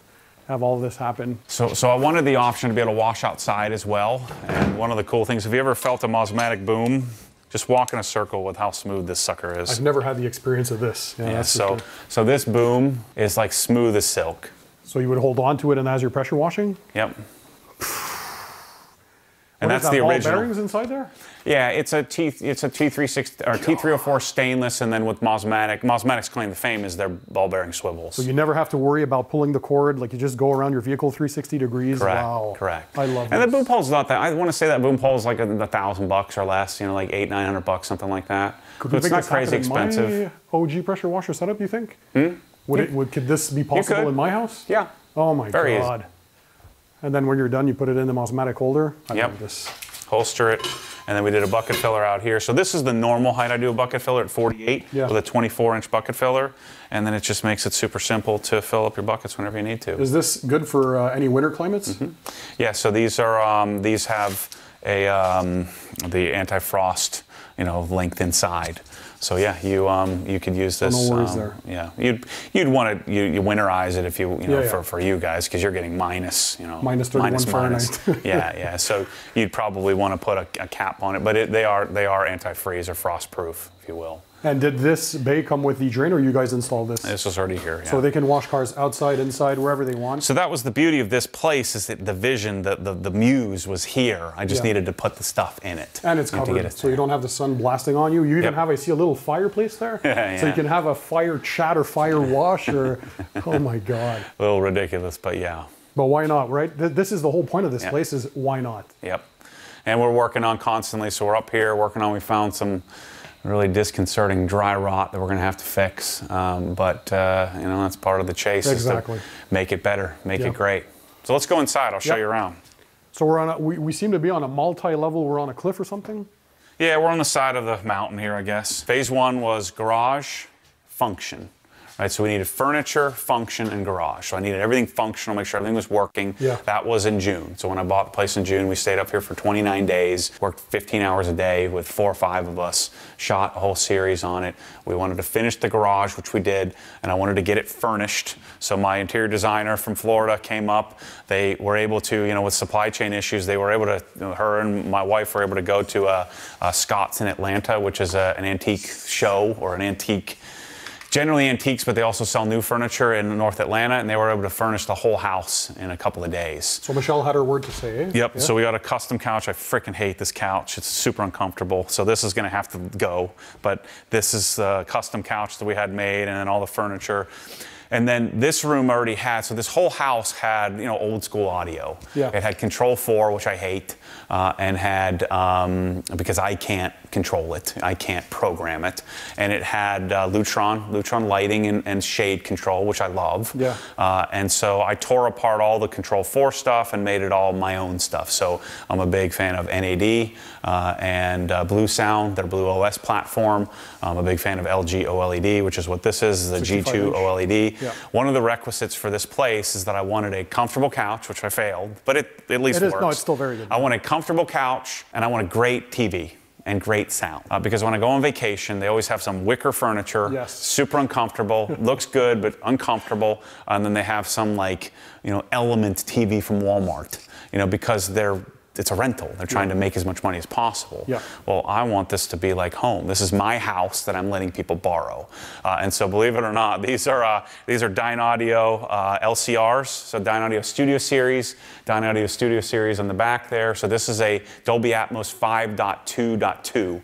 have all this happen. So, so I wanted the option to be able to wash outside as well. And one of the cool things, have you ever felt a Mosmatic boom? Just walk in a circle with how smooth this sucker is. I've never had the experience of this. Yeah, yeah, so, so this boom is like smooth as silk. So you would hold on to it and as you're pressure washing? Yep. And what that's that, the original. Bearings inside there? Yeah, it's a T it's a T three sixty or T three oh four stainless, and then with Mosmatic. Mosmatic's claim to fame is their ball bearing swivels. So you never have to worry about pulling the cord, like you just go around your vehicle three sixty degrees. Correct. Wow. Correct. I love that. And those. The boom pole's not that. I want to say that boom pole's like a, a thousand bucks or less, you know, like eight, nine hundred bucks, something like that. Could so it's not crazy expensive. My O G pressure washer setup, you think? Hmm? Would yeah. it would could this be possible in my house? Yeah. Oh my Very god. Easy. And then when you're done, you put it in the Mosmatic holder. I yep. This. Holster it. And then we did a bucket filler out here. So this is the normal height I do a bucket filler at forty-eight yeah. with a twenty-four inch bucket filler. And then it just makes it super simple to fill up your buckets whenever you need to. Is this good for uh, any winter climates? Mm-hmm. Yeah, so these are, um, these have a, um, the anti-frost, you know, length inside. So yeah, you um, you could use this. No worries um, there. Yeah, you'd you'd want to you, you winterize it if you you know yeah, yeah. for for you guys because you're getting minus you know minus thirty-one Fahrenheit. yeah, yeah. So you'd probably want to put a, a cap on it, but it, they are they are anti-freeze or frost-proof, if you will. And did this bay come with the drain, or you guys installed this? This was already here, yeah. So they can wash cars outside, inside, wherever they want? So that was the beauty of this place, is that the vision, the, the, the muse was here. I just yeah. needed to put the stuff in it. And it's covered, it so you don't have the sun blasting on you. You even yep. have, I see a little fireplace there. yeah. So you can have a fire chat or fire wash or, oh my God. A little ridiculous, but yeah. But why not, right? This is the whole point of this yep. place, is why not? Yep. And we're working on constantly, so we're up here working on, we found some really disconcerting dry rot that we're going to have to fix, um, but uh, you know that's part of the chase. Exactly. Is to make it better, make yep. it great. So let's go inside. I'll show yep. you around. So we're on. A, we we seem to be on a multi-level. We're on a cliff or something. Yeah, we're on the side of the mountain here, I guess. Phase one was garage, function. Right, so we needed furniture, function, and garage. So I needed everything functional, make sure everything was working. Yeah. That was in June. So when I bought the place in June, we stayed up here for twenty-nine days, worked fifteen hours a day with four or five of us, shot a whole series on it. We wanted to finish the garage, which we did, and I wanted to get it furnished. So my interior designer from Florida came up. They were able to, you know, with supply chain issues, they were able to, you know, her and my wife were able to go to uh, uh, Scott's in Atlanta, which is a, an antique show or an antique generally antiques, but they also sell new furniture in North Atlanta, and they were able to furnish the whole house in a couple of days. So Michelle had her word to say, eh? Yep, yeah. So we got a custom couch. I freaking hate this couch. It's super uncomfortable, so this is gonna have to go, but this is the custom couch that we had made, and then all the furniture. And then this room already had, so this whole house had, you know, old school audio. Yeah. It had Control four, which I hate, uh, and had, um, because I can't control it, I can't program it. And it had uh, Lutron, Lutron lighting and, and shade control, which I love. Yeah. Uh, and so I tore apart all the Control four stuff and made it all my own stuff. So I'm a big fan of N A D uh, and uh, Blue Sound, their Blue O S platform. I'm a big fan of L G O L E D, which is what this is, the G two O L E D. Yeah. One of the requisites for this place is that I wanted a comfortable couch, which I failed, but it at least it is, works. No, it's still very good. I want a comfortable couch, and I want a great T V and great sound. Uh, because when I go on vacation, they always have some wicker furniture, yes, super uncomfortable, looks good, but uncomfortable, and then they have some, like, you know, Element T V from Walmart, you know, because they're, it's a rental. They're trying yeah. to make as much money as possible. Yeah. Well, I want this to be like home. This is my house that I'm letting people borrow. Uh, and so believe it or not, these are uh, these are Dynaudio uh, L C Rs, so Dynaudio Studio Series, Dynaudio Studio Series on the back there. So this is a Dolby Atmos five point two point two.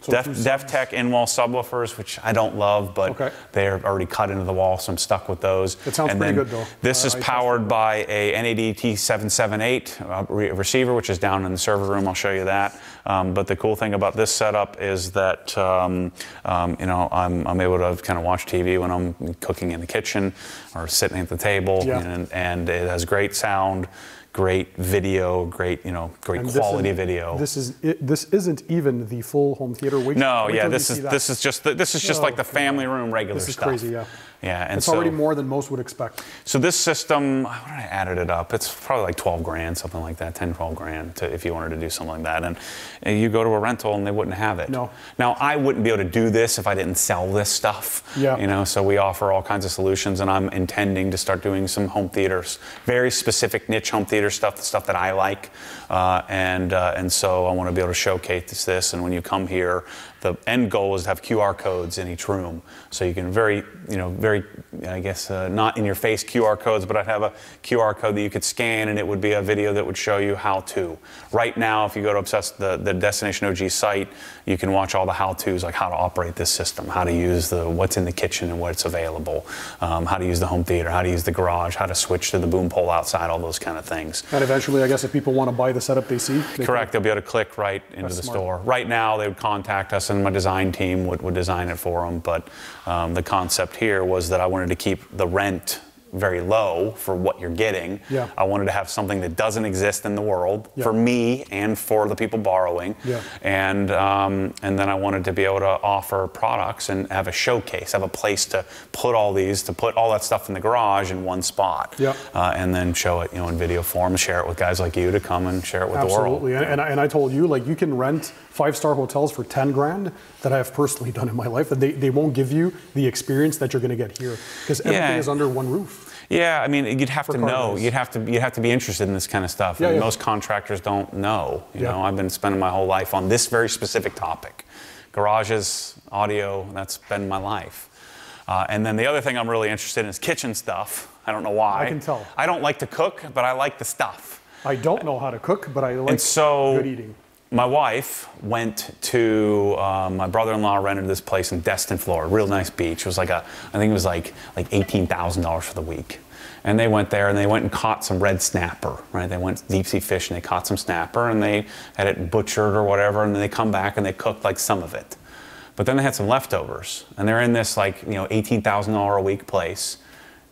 So Def, DefTech in-wall subwoofers, which I don't love, but okay, they're already cut into the wall, so I'm stuck with those. It sounds and pretty good, though. This uh, is I powered by a N A D T seven seventy-eight uh, re receiver, which is down in the server room. I'll show you that. Um, but the cool thing about this setup is that um, um, you know, I'm, I'm able to kind of watch T V when I'm cooking in the kitchen or sitting at the table, yeah, and, and it has great sound, great video, great, you know, great and quality this video. This is it, this isn't even the full home theater. Wait, no, wait yeah, this is this is just the, this is just oh, like the family room regular stuff. This is stuff. Crazy, yeah. Yeah, and it's so, already more than most would expect. So this system, when I added it up, it's probably like twelve grand, something like that, ten, twelve grand, to, if you wanted to do something like that. And, and you go to a rental and they wouldn't have it. No. Now, I wouldn't be able to do this if I didn't sell this stuff. Yeah. You know, so we offer all kinds of solutions, and I'm intending to start doing some home theaters, very specific niche home theater stuff, the stuff that I like. Uh, and, uh, and so I want to be able to showcase this, this, and when you come here, the end goal is to have Q R codes in each room, so you can very, you know, very, I guess, uh, not in your face Q R codes, but I'd have a Q R code that you could scan, and it would be a video that would show you how to. Right now, if you go to Obsessed, the, the Destination O G site, you can watch all the how-tos, like how to operate this system, how to use the what's in the kitchen and what's available, um, how to use the home theater, how to use the garage, how to switch to the boom pole outside, all those kind of things. And eventually, I guess, if people want to buy the setup they see, they correct, can... they'll be able to click right into That's the smart. store. Right now, they would contact us, and my design team would, would design it for them, but um, the concept here was that I wanted to keep the rent very low for what you're getting. Yeah. I wanted to have something that doesn't exist in the world, yeah, for me and for the people borrowing. Yeah. And um, and then I wanted to be able to offer products and have a showcase, have a place to put all these, to put all that stuff in the garage in one spot. Yeah. Uh, and then show it, you know, in video form, share it with guys like you to come and share it with Absolutely. the world. Absolutely. And, and, I, and I told you, like, you can rent five-star hotels for ten grand that I've personally done in my life, that they, they won't give you the experience that you're going to get here, because everything yeah. is under one roof. Yeah, I mean, you'd have to know. You'd have to you'd have to be interested in this kind of stuff. Yeah, yeah. Most contractors don't know. You yeah. know, I've been spending my whole life on this very specific topic, garages, audio. That's been my life. Uh, and then the other thing I'm really interested in is kitchen stuff. I don't know why. I can tell. I don't like to cook, but I like the stuff. I don't know how to cook, but I like and so, good eating. My wife went to, uh, my brother-in-law rented this place in Destin, Florida, real nice beach. It was like a, I think it was like, like eighteen thousand dollars for the week. And they went there and they went and caught some red snapper, right? They went deep sea fish and they caught some snapper and they had it butchered or whatever. And then they come back and they cooked like some of it. But then they had some leftovers and they're in this like, you know, eighteen thousand dollars a week place.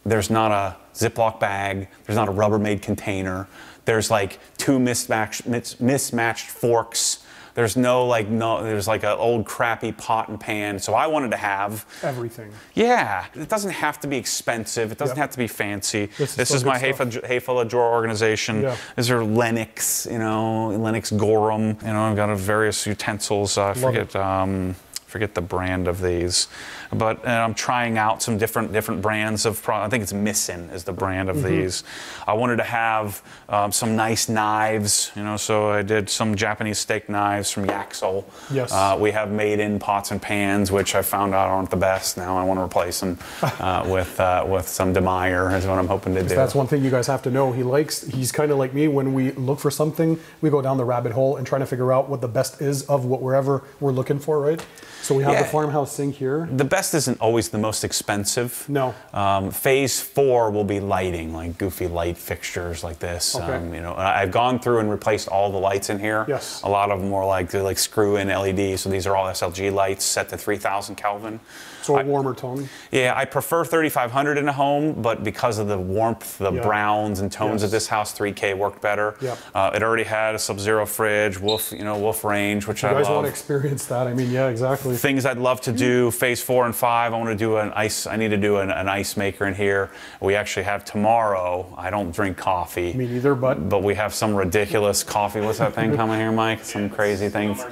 There's not a Ziploc bag. There's not a Rubbermaid container. There's like two mismatched, mismatched forks. There's no like no. There's like an old crappy pot and pan. So I wanted to have everything. Yeah, it doesn't have to be expensive. It doesn't yep. have to be fancy. This is, this is my Hayfala Hayfala drawer organization. Yeah. These are Lennox, you know, Lennox Gorham. You know, I've got a various utensils. Uh, I forget. Um, forget the brand of these, but and I'm trying out some different different brands of. Pro I think it's Missin is the brand of mm-hmm. these. I wanted to have um, some nice knives, you know, so I did some Japanese steak knives from Yaxel. Yes, uh, we have made in pots and pans, which I found out aren't the best. Now I want to replace them uh, with uh, with some De Meyer is what I'm hoping to do. That's one thing you guys have to know. He likes. He's kind of like me. When we look for something, we go down the rabbit hole and trying to figure out what the best is of what wherever we're looking for, right? So we have yeah. the farmhouse sink here. The best isn't always the most expensive. No. Um, phase four will be lighting, like goofy light fixtures like this. Okay. Um, you know, I've gone through and replaced all the lights in here. Yes. A lot of them were like they're like screw in L E D. So these are all S L G lights set to three thousand Kelvin. So a warmer tone. Yeah, I prefer thirty-five hundred in a home, but because of the warmth, the yeah. browns and tones yes. of this house, three K worked better. Yep. Uh, it already had a Sub-Zero fridge, Wolf, you know, Wolf range, which you I love. You guys want to experience that? I mean, yeah, exactly. Things I'd love to do. Phase four and five. I want to do an ice. I need to do an, an ice maker in here. We actually have tomorrow. I don't drink coffee. Me neither, but but we have some ridiculous coffee. What's that thing coming here, Mike? Some crazy things.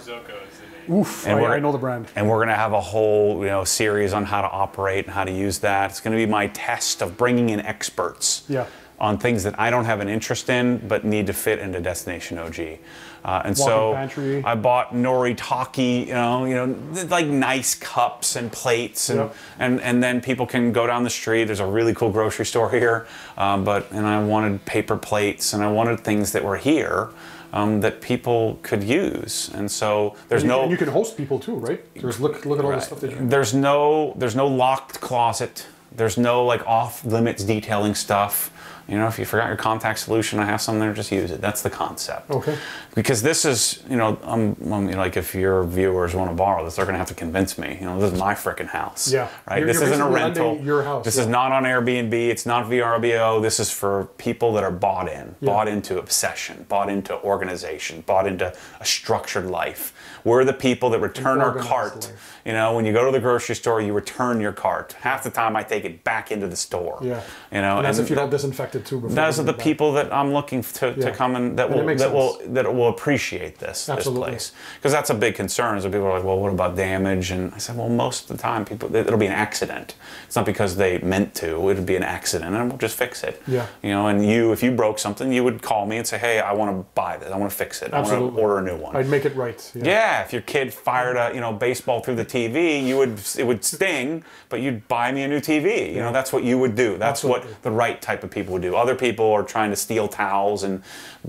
Oof, and I, I know the brand. And we're going to have a whole you know, series on how to operate and how to use that. It's going to be my test of bringing in experts yeah. on things that I don't have an interest in but need to fit into Destination O G. Uh, and Walking so pantry. I bought Noritake, you know, you know, like nice cups and plates, and, yep. and and then people can go down the street. There's a really cool grocery store here, um, but and I wanted paper plates and I wanted things that were here. Um, that people could use, and so there's and you, no. And you can host people too, right? There's look, look at all right. the stuff that you. Can there's no, there's no locked closet. There's no like off limits detailing stuff. You know, if you forgot your contact solution, I have something there. Just use it. That's the concept. Okay. Because this is, you know, I'm, I'm like if your viewers want to borrow this, they're going to have to convince me. You know, this is my freaking house. Yeah. Right. You're, this you're isn't a rental. Your house. This yeah. is not on Airbnb. It's not V R B O. This is for people that are bought in, yeah. bought into obsession, bought into organization, bought into a structured life. We're the people that return our cart. Life. You know, when you go to the grocery store, you return your cart. Half the time, I take it back into the store. Yeah. You know, and that's and if you don't disinfect. Those are the people that I'm looking to, yeah. to come and that will and that will that will appreciate this Absolutely. This place, because that's a big concern. Is that people are like, well, what about damage? And I said, well, most of the time, people it'll be an accident. It's not because they meant to. It'll be an accident, and we'll just fix it. Yeah. You know, and you, if you broke something, you would call me and say, hey, I want to buy this. I want to fix it. Absolutely. I want to order a new one. I'd make it right. Yeah. yeah if your kid fired a you know baseball through the T V, you would it would sting, but you'd buy me a new T V. You yeah. know, that's what you would do. That's Absolutely. What the right type of people would do. Do. Other people are trying to steal towels and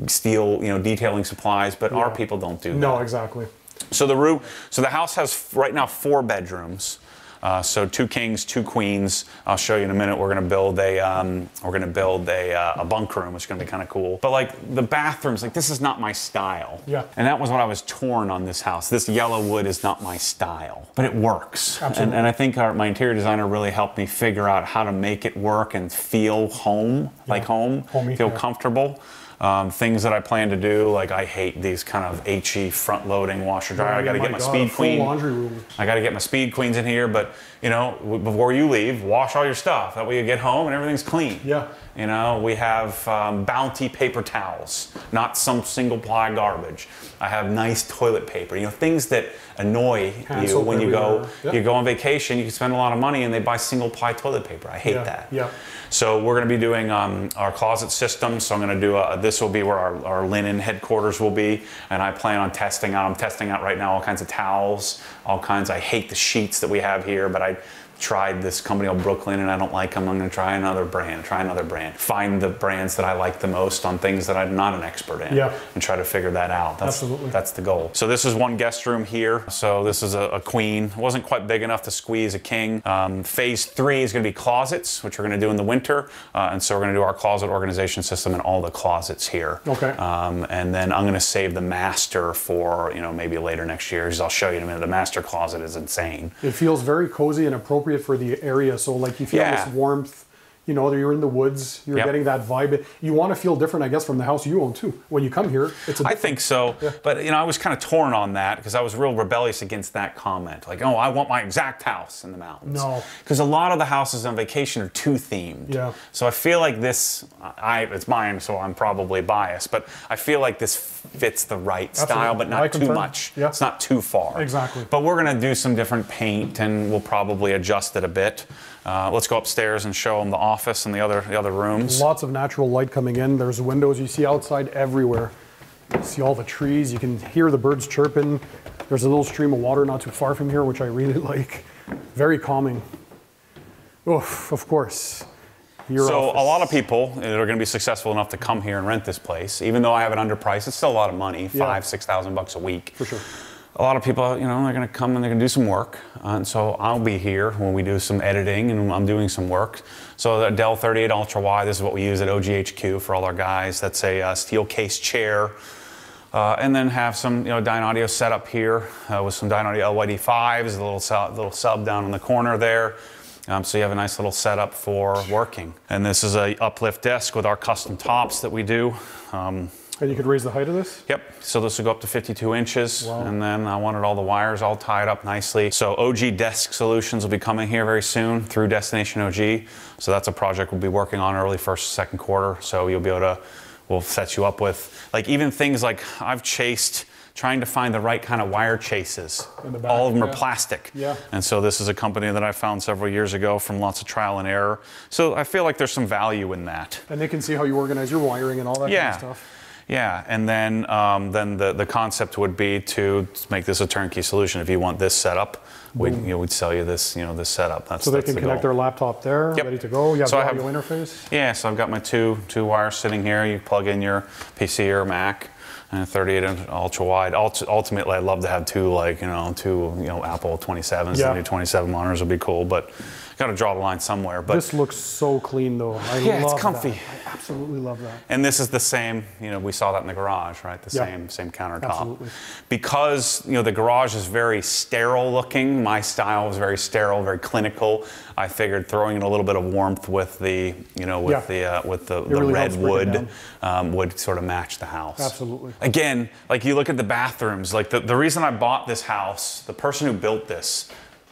steal, you know, detailing supplies, but yeah. our people don't do that. No, exactly. So the room, so the house has right now four bedrooms. Uh, so two kings, two queens. I'll show you in a minute. We're gonna build a um, we're gonna build a, uh, a bunk room, which is gonna be kind of cool. But like the bathrooms, like this is not my style. Yeah. And that was what I was torn on this house. This yellow wood is not my style, but it works. Absolutely. And, and I think our, my interior designer really helped me figure out how to make it work and feel home, yeah. like home, Homey, feel yeah. comfortable. Um, things that I plan to do, like I hate these kind of HE front-loading washer dryer. Oh, I got to get my God, speed queen. Laundry room. I got to get my speed queens in here, but you know, before you leave, wash all your stuff. That way you get home and everything's clean. Yeah. You know, we have um, Bounty paper towels, not some single-ply garbage. I have nice toilet paper. You know, things that annoy Cancel you when you go, yeah. you go on vacation. You can spend a lot of money and they buy single-ply toilet paper. I hate yeah. that. Yeah. So we're going to be doing um, our closet system. So I'm going to do a. This will be where our, our linen headquarters will be, and I plan on testing out. I'm testing out right now all kinds of towels, all kinds. I hate the sheets that we have here, but I tried this company on Brooklyn, and I don't like them. I'm going to try another brand. Try another brand. Find the brands that I like the most on things that I'm not an expert in, yeah. and try to figure that out. That's, Absolutely, that's the goal. So this is one guest room here. So this is a, a queen. It wasn't quite big enough to squeeze a king. Um, phase three is going to be closets, which we're going to do in the winter, uh, and so we're going to do our closet organization system and all the closets here. Okay. Um, and then I'm going to save the master for you know maybe later next year, because I'll show you in a minute. The master closet is insane. It feels very cozy and appropriate for the area, so like you feel yeah. this warmth You know, you're in the woods, you're yep. getting that vibe. You want to feel different, I guess, from the house you own too. When you come here, it's a I think so, yeah. but you know, I was kind of torn on that because I was real rebellious against that comment. Like, oh, I want my exact house in the mountains. No. Because a lot of the houses on vacation are too themed. Yeah. So I feel like this, I it's mine, so I'm probably biased, but I feel like this fits the right Absolutely. Style, but not I too confirm. Much. Yeah. It's not too far. Exactly. But we're gonna do some different paint and we'll probably adjust it a bit. Uh, let's go upstairs and show them the office and the other the other rooms. Lots of natural light coming in. There's windows you see outside everywhere. You see all the trees. You can hear the birds chirping. There's a little stream of water not too far from here, which I really like. Very calming. Oof, of course. Your so office. A lot of people that are going to be successful enough to come here and rent this place, even though I have it underpriced, it's still a lot of money, yeah. five, six thousand bucks a week. For sure. A lot of people, you know, they're going to come and they're going to do some work. Uh, and so I'll be here when we do some editing and I'm doing some work. So the Dell thirty-eight Ultra Y, this is what we use at O G H Q for all our guys. That's a uh, steel case chair. Uh, and then have some, you know, Dynaudio set up here uh, with some Dynaudio L Y D fives, a little, sub, little sub down in the corner there. Um, so you have a nice little setup for working. And this is a uplift desk with our custom tops that we do. Um, And you could raise the height of this? Yep. So this will go up to fifty-two inches. Wow. And then I wanted all the wires all tied up nicely. So O G Desk Solutions will be coming here very soon through Destination O G. So that's a project we'll be working on early first, second quarter. So you'll be able to, we'll set you up with, like even things like I've chased, trying to find the right kind of wire chases. In the back, all of them yeah. are plastic. Yeah. And so this is a company that I found several years ago from lots of trial and error. So I feel like there's some value in that. And they can see how you organize your wiring and all that yeah. kind of stuff. Yeah, and then um, then the, the concept would be to make this a turnkey solution. If you want this setup, we you know, we'd sell you this you know this setup. That's so they that's can the connect goal. Their laptop there, yep. ready to go. You have so the audio I have, interface. Yeah, so I've got my two two wires sitting here. You plug in your P C or Mac, and a thirty-eight inch ultra wide. Ultimately, I'd love to have two like you know two you know Apple twenty-sevens. Yeah. The new twenty-seven monitors would be cool, but got to draw the line somewhere. But this looks so clean, though. I yeah, love it's comfy. That. I absolutely love that. And this is the same. You know, we saw that in the garage, right? The yeah. same, same countertop. Absolutely. Because you know the garage is very sterile looking. My style was very sterile, very clinical. I figured throwing in a little bit of warmth with the, you know, with yeah. the uh, with the, the really red wood um, would sort of match the house. Absolutely. Again, like you look at the bathrooms. Like the the reason I bought this house, the person who built this,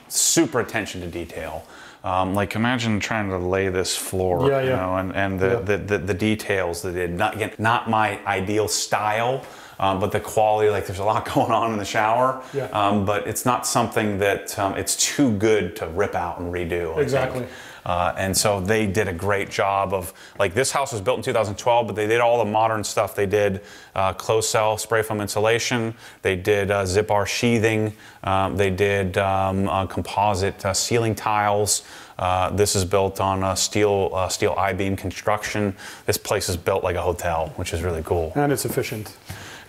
super attention to detail. Um, like imagine trying to lay this floor, yeah, yeah. you know, and, and the, yeah. the, the, the details that it, not, again, not my ideal style, um, but the quality, like there's a lot going on in the shower, yeah. um, but it's not something that, um, it's too good to rip out and redo. I exactly. think. Uh, and so they did a great job of, like this house was built in two thousand twelve, but they did all the modern stuff. They did uh, closed cell spray foam insulation. They did uh, zip R sheathing. Um, they did um, uh, composite uh, ceiling tiles. Uh, this is built on uh, steel uh, steel I-beam construction. This place is built like a hotel, which is really cool. And it's efficient.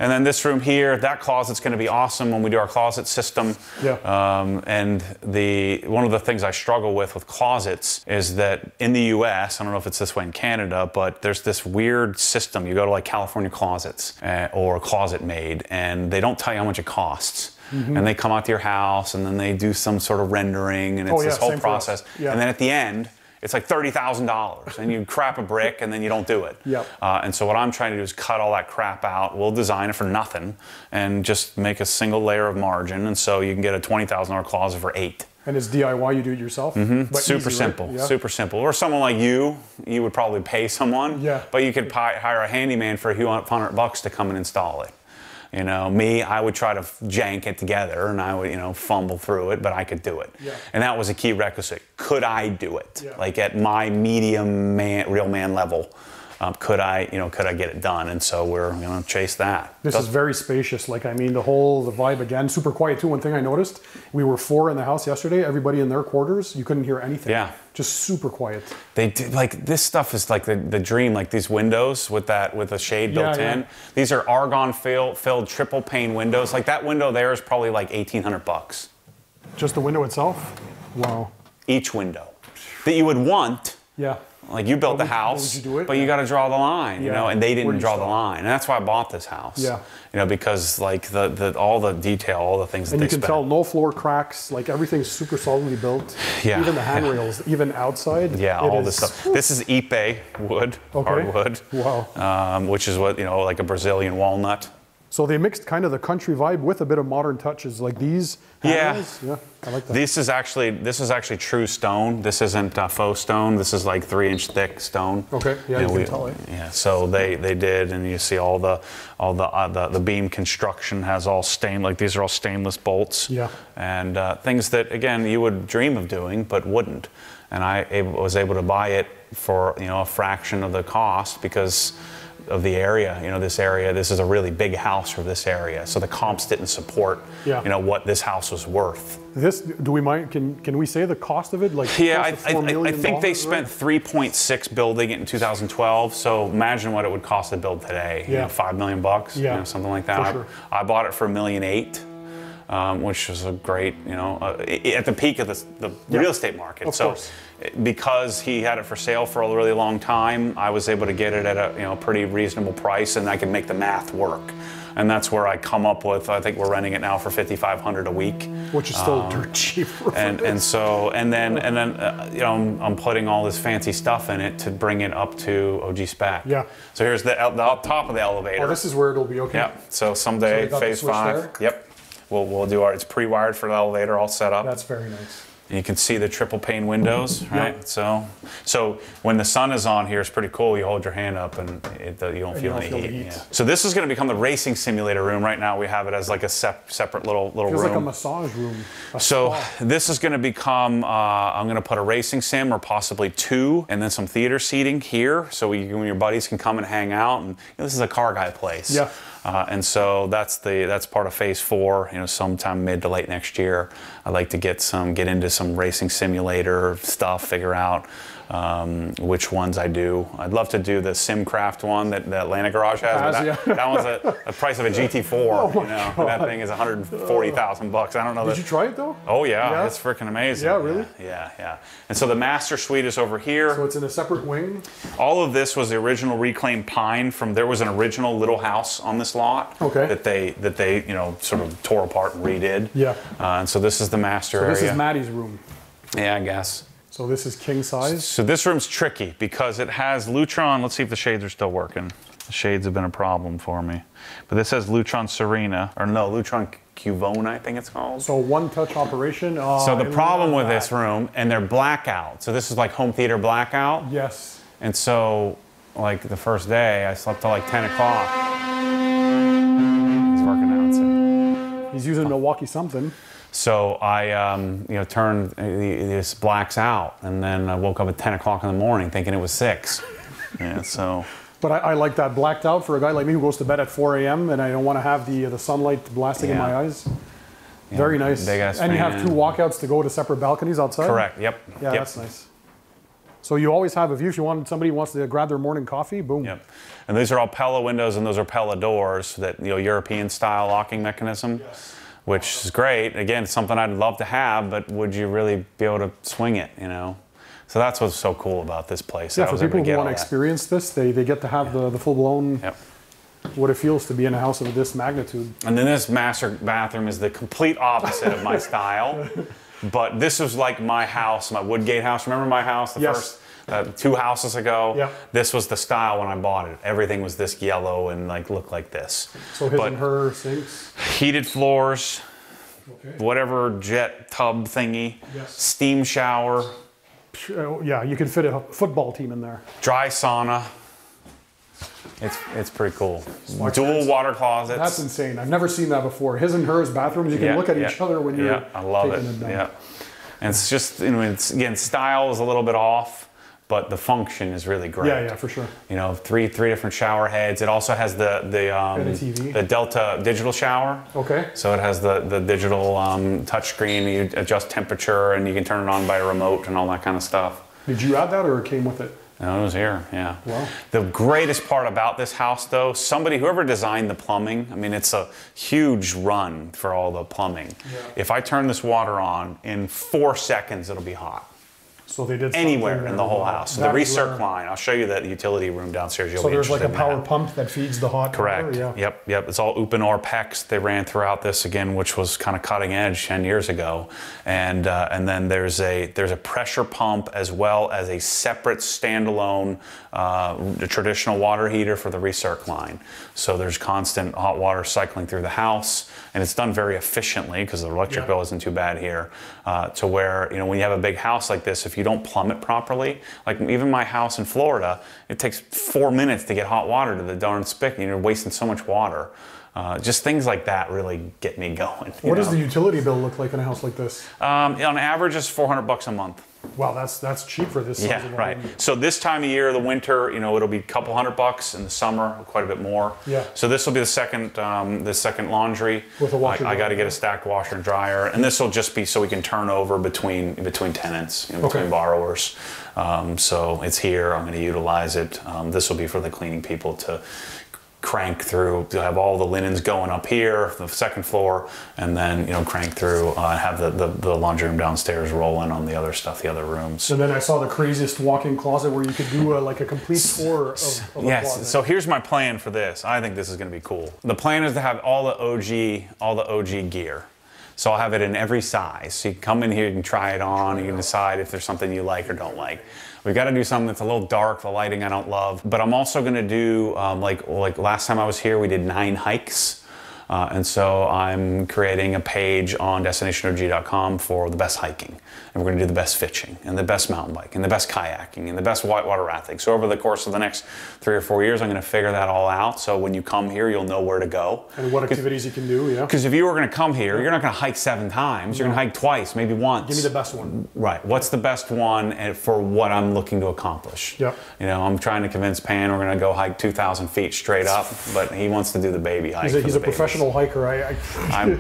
And then this room here, that closet's going to be awesome when we do our closet system. Yeah. Um, and the one of the things I struggle with with closets is that in the U S, I don't know if it's this way in Canada, but there's this weird system. You go to like California Closets uh, or Closet Made, and they don't tell you how much it costs. Mm-hmm. And they come out to your house, and then they do some sort of rendering, and it's oh, yeah, this whole process. Yeah. And then at the end, it's like thirty thousand dollars, and you crap a brick, and then you don't do it. Yep. Uh, and so what I'm trying to do is cut all that crap out. We'll design it for nothing, and just make a single layer of margin, and so you can get a twenty thousand dollar closet for eight. And it's D I Y, you do it yourself? Mm-hmm. Super easy, simple, right? Yeah. Super simple. Or someone like you, you would probably pay someone, yeah. but you could hire a handyman for a few hundred bucks to come and install it. You know, me, I would try to jank it together and I would, you know, fumble through it, but I could do it. Yeah. And that was a key requisite. Could I do it? Yeah. Like at my medium man, real man level, um, could I, you know, could I get it done? And so we're going you know, to chase that. This Doesn't, is very spacious. Like, I mean, the whole, the vibe again, super quiet too. One thing I noticed, we were four in the house yesterday, everybody in their quarters, you couldn't hear anything. Yeah. Just super quiet. They did, like this stuff is like the, the dream, like these windows with that with a shade yeah, built yeah. in. These are argon fill, filled triple pane windows. Like that window there is probably like eighteen hundred bucks. Just the window itself? Wow. Each window that you would want. Yeah. Like you built the house, but you got to draw the line, you know, and they didn't draw the line. And that's why I bought this house. Yeah. You know, because like the, the all the detail, all the things that they spent. And you can tell no floor cracks, like everything's super solidly built. Yeah. Even the handrails, even outside. Yeah, all this stuff. This is Ipe wood, hardwood. Wow. Um, which is what, you know, like a Brazilian walnut. So they mixed kind of the country vibe with a bit of modern touches, like these handles. Yeah. Yeah, I like that. This is actually this is actually true stone. This isn't uh, faux stone. This is like three inch thick stone. Okay, yeah, you, you know, can we, tell it. Yeah, so they they did, and you see all the all the uh, the, the beam construction has all stained. Like these are all stainless bolts. Yeah, and uh, things that again you would dream of doing but wouldn't. And I able, was able to buy it for, you know, a fraction of the cost because of the area, you know, this area, this is a really big house for this area. So the comps didn't support, yeah, you know, what this house was worth. This, do we mind, can can we say the cost of it? Like, yeah, I, I, I think they spent three point six building it in two thousand twelve. So imagine what it would cost to build today, yeah, you know, five million bucks, yeah, you know, something like that. Sure. I, I bought it for a million eight. Um, which was a great, you know, uh, at the peak of the, the yeah, real estate market. Of so, course. Because he had it for sale for a really long time, I was able to get it at a, you know, pretty reasonable price, and I could make the math work. And that's where I come up with, I think we're renting it now for fifty-five hundred dollars a week, which is still um, dirt cheap. And and so and then and then uh, you know, I'm, I'm putting all this fancy stuff in it to bring it up to O G spec. Yeah. So here's the, the up top of the elevator. Oh, this is where it'll be okay. Yeah. So someday, so phase five. There? Yep. We'll, we'll do our, it's pre-wired for the elevator, all set up. That's very nice. And you can see the triple pane windows, right? Yeah. So so when the sun is on here, it's pretty cool. You hold your hand up and it, you don't and feel any heat. heat. Yeah. So this is going to become the racing simulator room. Right now we have it as like a sep separate little, little room. It's like a massage room. A so spa. This is going to become, uh, I'm going to put a racing sim or possibly two, and then some theater seating here. So we, when your buddies can come and hang out. And you know, this is a car guy place. Yeah. Uh, and so that's the that's part of phase four. You know, sometime mid to late next year, I'd like to get some get into some racing simulator stuff, figure out um, which ones I do. I'd love to do the SimCraft one that the Atlanta Garage has. has but that, yeah. That one's a, a price of a G T four. Oh, you know, God. That thing is one hundred forty thousand bucks. I don't know. Did that. You try it though? Oh yeah, yeah. It's freaking amazing. Yeah, really? Yeah, yeah, yeah. And so the master suite is over here. So it's in a separate wing. All of this was the original reclaimed pine from. There was an original little house on this lot, okay, that they that they you know sort of tore apart and redid. Yeah. Uh, and so this is the master so area. This is Maddie's room. Yeah, I guess. So this is king size. So this room's tricky because it has Lutron. Let's see if the shades are still working. The shades have been a problem for me, but this has Lutron Serena, or no, Lutron Cuvona, I think it's called. So one touch operation. Uh, so the problem with that. This room, and they're blackout. So this is like home theater blackout. Yes. And so, like the first day, I slept till like ten o'clock. He's using Milwaukee something. So I, um, you know, turned uh, this blacks out, and then I woke up at ten o'clock in the morning thinking it was six. Yeah, so. But I, I like that blacked out for a guy like me who goes to bed at four A M and I don't want to have the the sunlight blasting, yeah, in my eyes. Yeah, very nice. And you have two walkouts to go to separate balconies outside. Correct. Yep. Yeah, yep. That's nice. So you always have a view. If you want, somebody wants to grab their morning coffee, boom. Yep. And these are all Pella windows, and those are Pella doors, that, you know, European style locking mechanism, yes, which is great. Again, it's something I'd love to have, but would you really be able to swing it, you know? So that's what's so cool about this place. Yeah, for people who want to experience this, they, they get to have, yeah, the, the full-blown, yep, what it feels to be in a house of this magnitude. And then this master bathroom is the complete opposite of my style. But this was like my house, my Woodgate house. Remember my house, the, yes, first uh, two houses ago? Yeah. This was the style when I bought it. Everything was this yellow and like looked like this. So his but and her sinks? Heated floors, okay, whatever jet tub thingy, yes, steam shower. Yeah, you can fit a football team in there. Dry sauna. It's, it's pretty cool. Smart Dual cats. water closets. That's insane. I've never seen that before. His and hers bathrooms. You can, yeah, look at, yeah, each other when, yeah, you're, I love taking it. Them down. Yeah, and it's just, you know, it's, again, style is a little bit off, but the function is really great. Yeah, yeah, for sure. You know, three three different shower heads. It also has the the um, the Delta digital shower. Okay. So it has the the digital um, touchscreen. You adjust temperature, and you can turn it on by a remote and all that kind of stuff. Did you add that, or it came with it? No, it was here, yeah. Wow. The greatest part about this house, though, somebody, whoever designed the plumbing, I mean, it's a huge run for all the plumbing. Yeah. If I turn this water on, in four seconds, it'll be hot. So they did anywhere in the whole house. The recirc line. I'll show you that utility room downstairs. You'll so be there's like a power that. pump that feeds the hot Correct. water? Yeah. Yep, yep. It's all Uponor PEX. They ran throughout this again, which was kind of cutting edge ten years ago. And uh, and then there's a there's a pressure pump as well as a separate standalone uh, traditional water heater for the recirc line. So there's constant hot water cycling through the house, and it's done very efficiently because the electric yeah. bill isn't too bad here. Uh, to where you know when you have a big house like this, if If you don't plumb it properly, like even my house in Florida, it takes four minutes to get hot water to the darn spigot, and you're wasting so much water. Uh, just things like that really get me going. What know? does the utility bill look like in a house like this? Um, on average, it's four hundred bucks a month. Wow, that's that's cheap for this. Yeah, right. Home. So this time of year, the winter, you know, it'll be a couple hundred bucks. In the summer, quite a bit more. Yeah. So this will be the second, um, the second laundry. With a washer. I, I got to get a stacked washer and dryer, and this will just be so we can turn over between between tenants, you know, between okay. borrowers. Um, so it's here. I'm going to utilize it. Um, this will be for the cleaning people to crank through. You'll have all the linens going up here, the second floor, and then you know crank through uh, and have the, the, the laundry room downstairs rolling on the other stuff, the other rooms. And then I saw the craziest walk-in closet where you could do a, like a complete tour of, of the yes. closet. So here's my plan for this. I think this is going to be cool. The plan is to have all the O G, all the O G gear. So I'll have it in every size. So you can come in here, you can try it on, you can decide if there's something you like or don't like. We've got to do something that's a little dark, the lighting I don't love. But I'm also going to do, um, like, like last time I was here, we did nine hikes. Uh, and so I'm creating a page on destination O G dot com for the best hiking. And we're going to do the best fishing, and the best mountain biking, and the best kayaking, and the best whitewater rafting. So over the course of the next three or four years, I'm going to figure that all out. So when you come here, you'll know where to go. And what activities you can do, yeah. Because if you were going to come here, you're not going to hike seven times. You're no. going to hike twice, maybe once. Give me the best one. Right. What's the best one and for what I'm looking to accomplish? Yep. You know, I'm trying to convince Pan we're going to go hike two thousand feet straight up, but he wants to do the baby hike. He's a, he's a professional. hiker, I, I I'm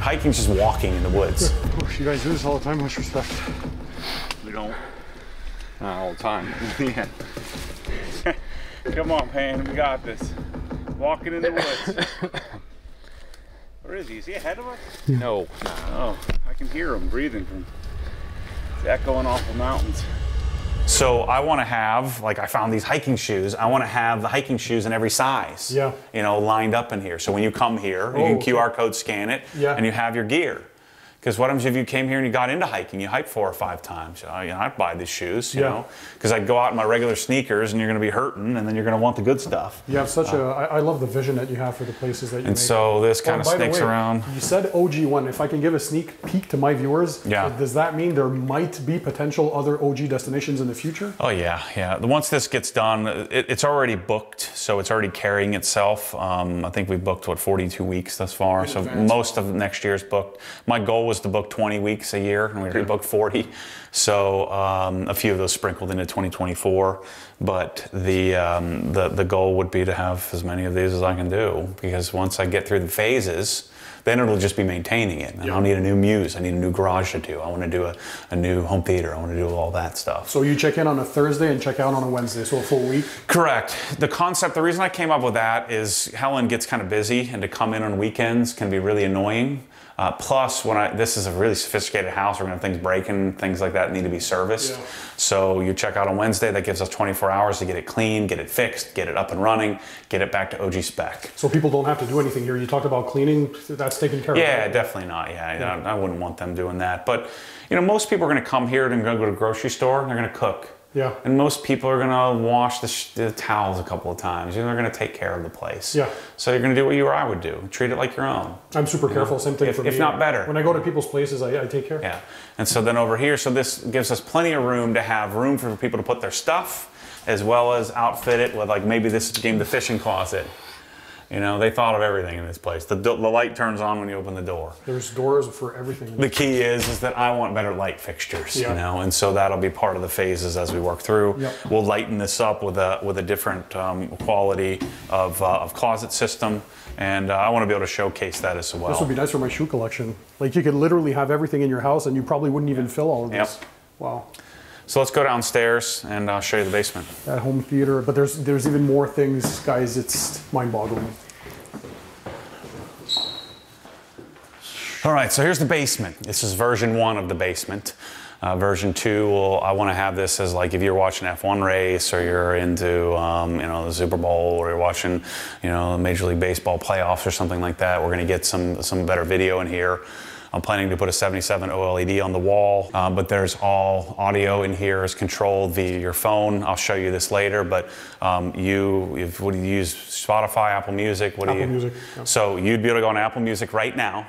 hiking's just walking in the woods. You guys do this all the time, much respect. We don't. Not all the time. Yeah. Come on, Pan, we got this. Walking in the woods. Where is he? Is he ahead of us? Yeah. No. Oh, I can hear him breathing from it's echoing off the mountains. So I want to have, like I found these hiking shoes, I want to have the hiking shoes in every size, yeah. you know, lined up in here. So when you come here, oh, you can Q R code scan it, yeah. and you have your gear. Because what happens if you came here and you got into hiking, you hike four or five times, I, you know, I'd buy these shoes, you yeah. know, because I'd go out in my regular sneakers and you're going to be hurting and then you're going to want the good stuff. You have such uh, a, I, I love the vision that you have for the places that you And make. so this kind oh, of snakes way, around. You said O G one, if I can give a sneak peek to my viewers, yeah. does that mean there might be potential other O G destinations in the future? Oh yeah, yeah. Once this gets done, it, it's already booked, so it's already carrying itself. Um, I think we've booked, what, forty-two weeks thus far, in so advance. most of next year's booked. My goal was was to book twenty weeks a year, and we already booked forty. So um, a few of those sprinkled into twenty twenty-four. But the, um, the, the goal would be to have as many of these as I can do, because once I get through the phases, then it'll just be maintaining it. And yeah. I'll need a new muse. I need a new garage to do. I want to do a, a new home theater. I want to do all that stuff. So you check in on a Thursday and check out on a Wednesday, so a full week? Correct. The concept, the reason I came up with that is Helen gets kind of busy, and to come in on weekends can be really annoying. Uh, plus, when I, this is a really sophisticated house, we're gonna have things breaking, things like that need to be serviced. Yeah. So you check out on Wednesday, that gives us twenty-four hours to get it clean, get it fixed, get it up and running, get it back to O G spec. So people don't have to do anything here. You talked about cleaning, that's taken care yeah, of. Yeah, definitely not, yeah. yeah. I, I wouldn't want them doing that. But you know, most people are gonna come here and go to a grocery store and they're gonna cook. Yeah. And most people are gonna wash the, sh the towels a couple of times. You know, they're gonna take care of the place. Yeah. So you're gonna do what you or I would do. Treat it like your own. I'm super you careful. Know? Same thing if, for me. If not better. When I go to people's places, I, I take care. Yeah. And so then over here, so this gives us plenty of room to have room for people to put their stuff, as well as outfit it with, like, maybe this became the fishing closet. You know, they thought of everything in this place. The, the light turns on when you open the door. There's doors for everything. The key is is that I want better light fixtures, yeah. you know, and so that'll be part of the phases as we work through. Yep. We'll lighten this up with a with a different um, quality of, uh, of closet system, and uh, I want to be able to showcase that as well. This would be nice for my shoe collection. Like, you could literally have everything in your house, and you probably wouldn't even fill all of this. Yep. Wow. So let's go downstairs and I'll show you the basement. That home theater, but there's there's even more things, guys. It's mind-boggling. All right, so here's the basement. This is version one of the basement. Uh, version two, well, I want to have this as like if you're watching an F one race or you're into um, you know, the Super Bowl, or you're watching, you know, Major League Baseball playoffs or something like that. We're going to get some some better video in here. I'm planning to put a seventy-seven OLED on the wall, uh, but there's all audio in here is controlled via your phone. I'll show you this later, but um, you, if, what do you use? Spotify, Apple Music, what do you? Apple Music. Yeah. So you'd be able to go on Apple Music right now,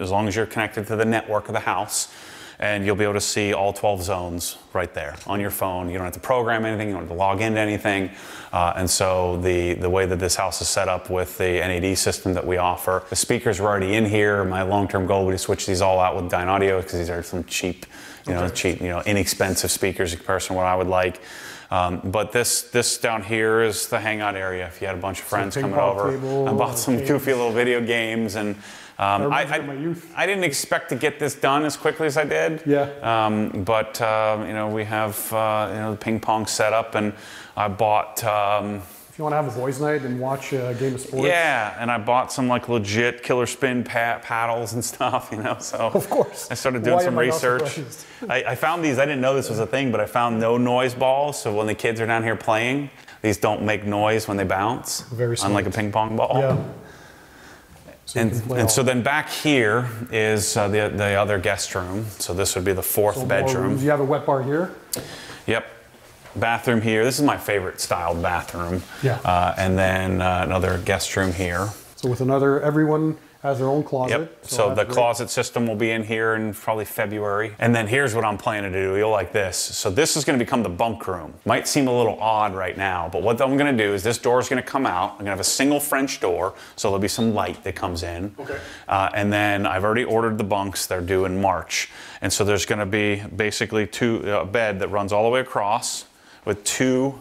as long as you're connected to the network of the house, and you'll be able to see all twelve zones right there on your phone. You don't have to program anything, you don't have to log into anything. Uh, and so the, the way that this house is set up with the N A D system that we offer, the speakers were already in here. My long-term goal would be to switch these all out with Dynaudio, because these are some cheap, you know, okay. cheap, you know, inexpensive speakers in comparison to what I would like. Um, but this this down here is the hangout area. If you had a bunch of friends coming over, I bought some games. goofy little video games, and um, I, I, my youth. I didn't expect to get this done as quickly as I did. Yeah. Um, but uh, you know, we have uh, you know, the ping pong set up, and I bought. Um, If you want to have a boys' night and watch a game of sports. Yeah, and I bought some like legit killer spin pad paddles and stuff, you know, so. Of course. I started doing Why some research. I, I found these, I didn't know this was a thing, but I found no noise balls, so when the kids are down here playing, these don't make noise when they bounce. Very smart. Unlike a ping pong ball. Yeah. So and and so then back here is uh, the, the other guest room. So this would be the fourth so bedroom. Do you have a wet bar here? Yep. Bathroom here. This is my favorite styled bathroom. Yeah. Uh, and then uh, another guest room here. So with another, everyone has their own closet. Yep. So, so the great. closet system will be in here in probably February. And then here's what I'm planning to do. You'll like this. So this is going to become the bunk room. Might seem a little odd right now, but what I'm going to do is this door is going to come out. I'm going to have a single French door, so there'll be some light that comes in. Okay. Uh, and then I've already ordered the bunks. They're due in March. And so there's going to be basically two uh, a bed that runs all the way across, with two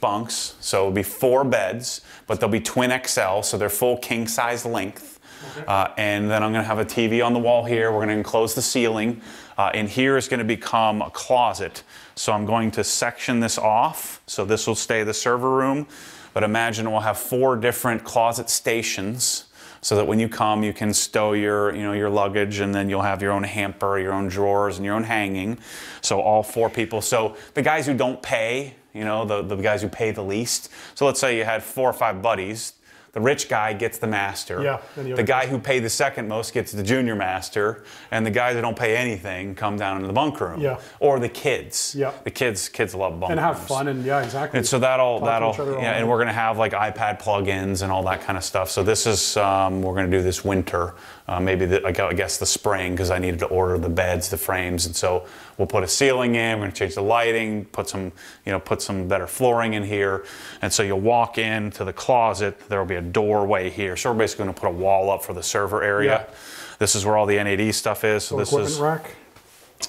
bunks, so it'll be four beds, but they'll be twin X L, so they're full king size length. Okay. Uh, and then I'm gonna have a T V on the wall here. We're gonna enclose the ceiling. Uh, and here is gonna become a closet. So I'm going to section this off. So this will stay the server room, but imagine we'll have four different closet stations, so that when you come, you can stow your, you know, your luggage, and then you'll have your own hamper, your own drawers, and your own hanging. So all four people. So the guys who don't pay, you know, the, the guys who pay the least. So let's say you had four or five buddies. The rich guy gets the master. Yeah, the, the guy who paid the second most gets the junior master, and the guys that don't pay anything come down into the bunk room. Yeah. Or the kids. Yeah. The kids kids love bunk rooms. And have rooms. fun and yeah, exactly. And so that'll Talk that'll yeah, yeah, and we're gonna have like iPad plugins and all that kind of stuff. So this is um, we're gonna do this winter, uh, maybe the, I guess the spring, because I needed to order the beds, the frames, and so we'll put a ceiling in. We're gonna change the lighting, put some you know put some better flooring in here, and so you'll walk into the closet. There'll be a doorway here, so we're basically going to put a wall up for the server area. Yeah. This is where all the N A D stuff is. So this is rack.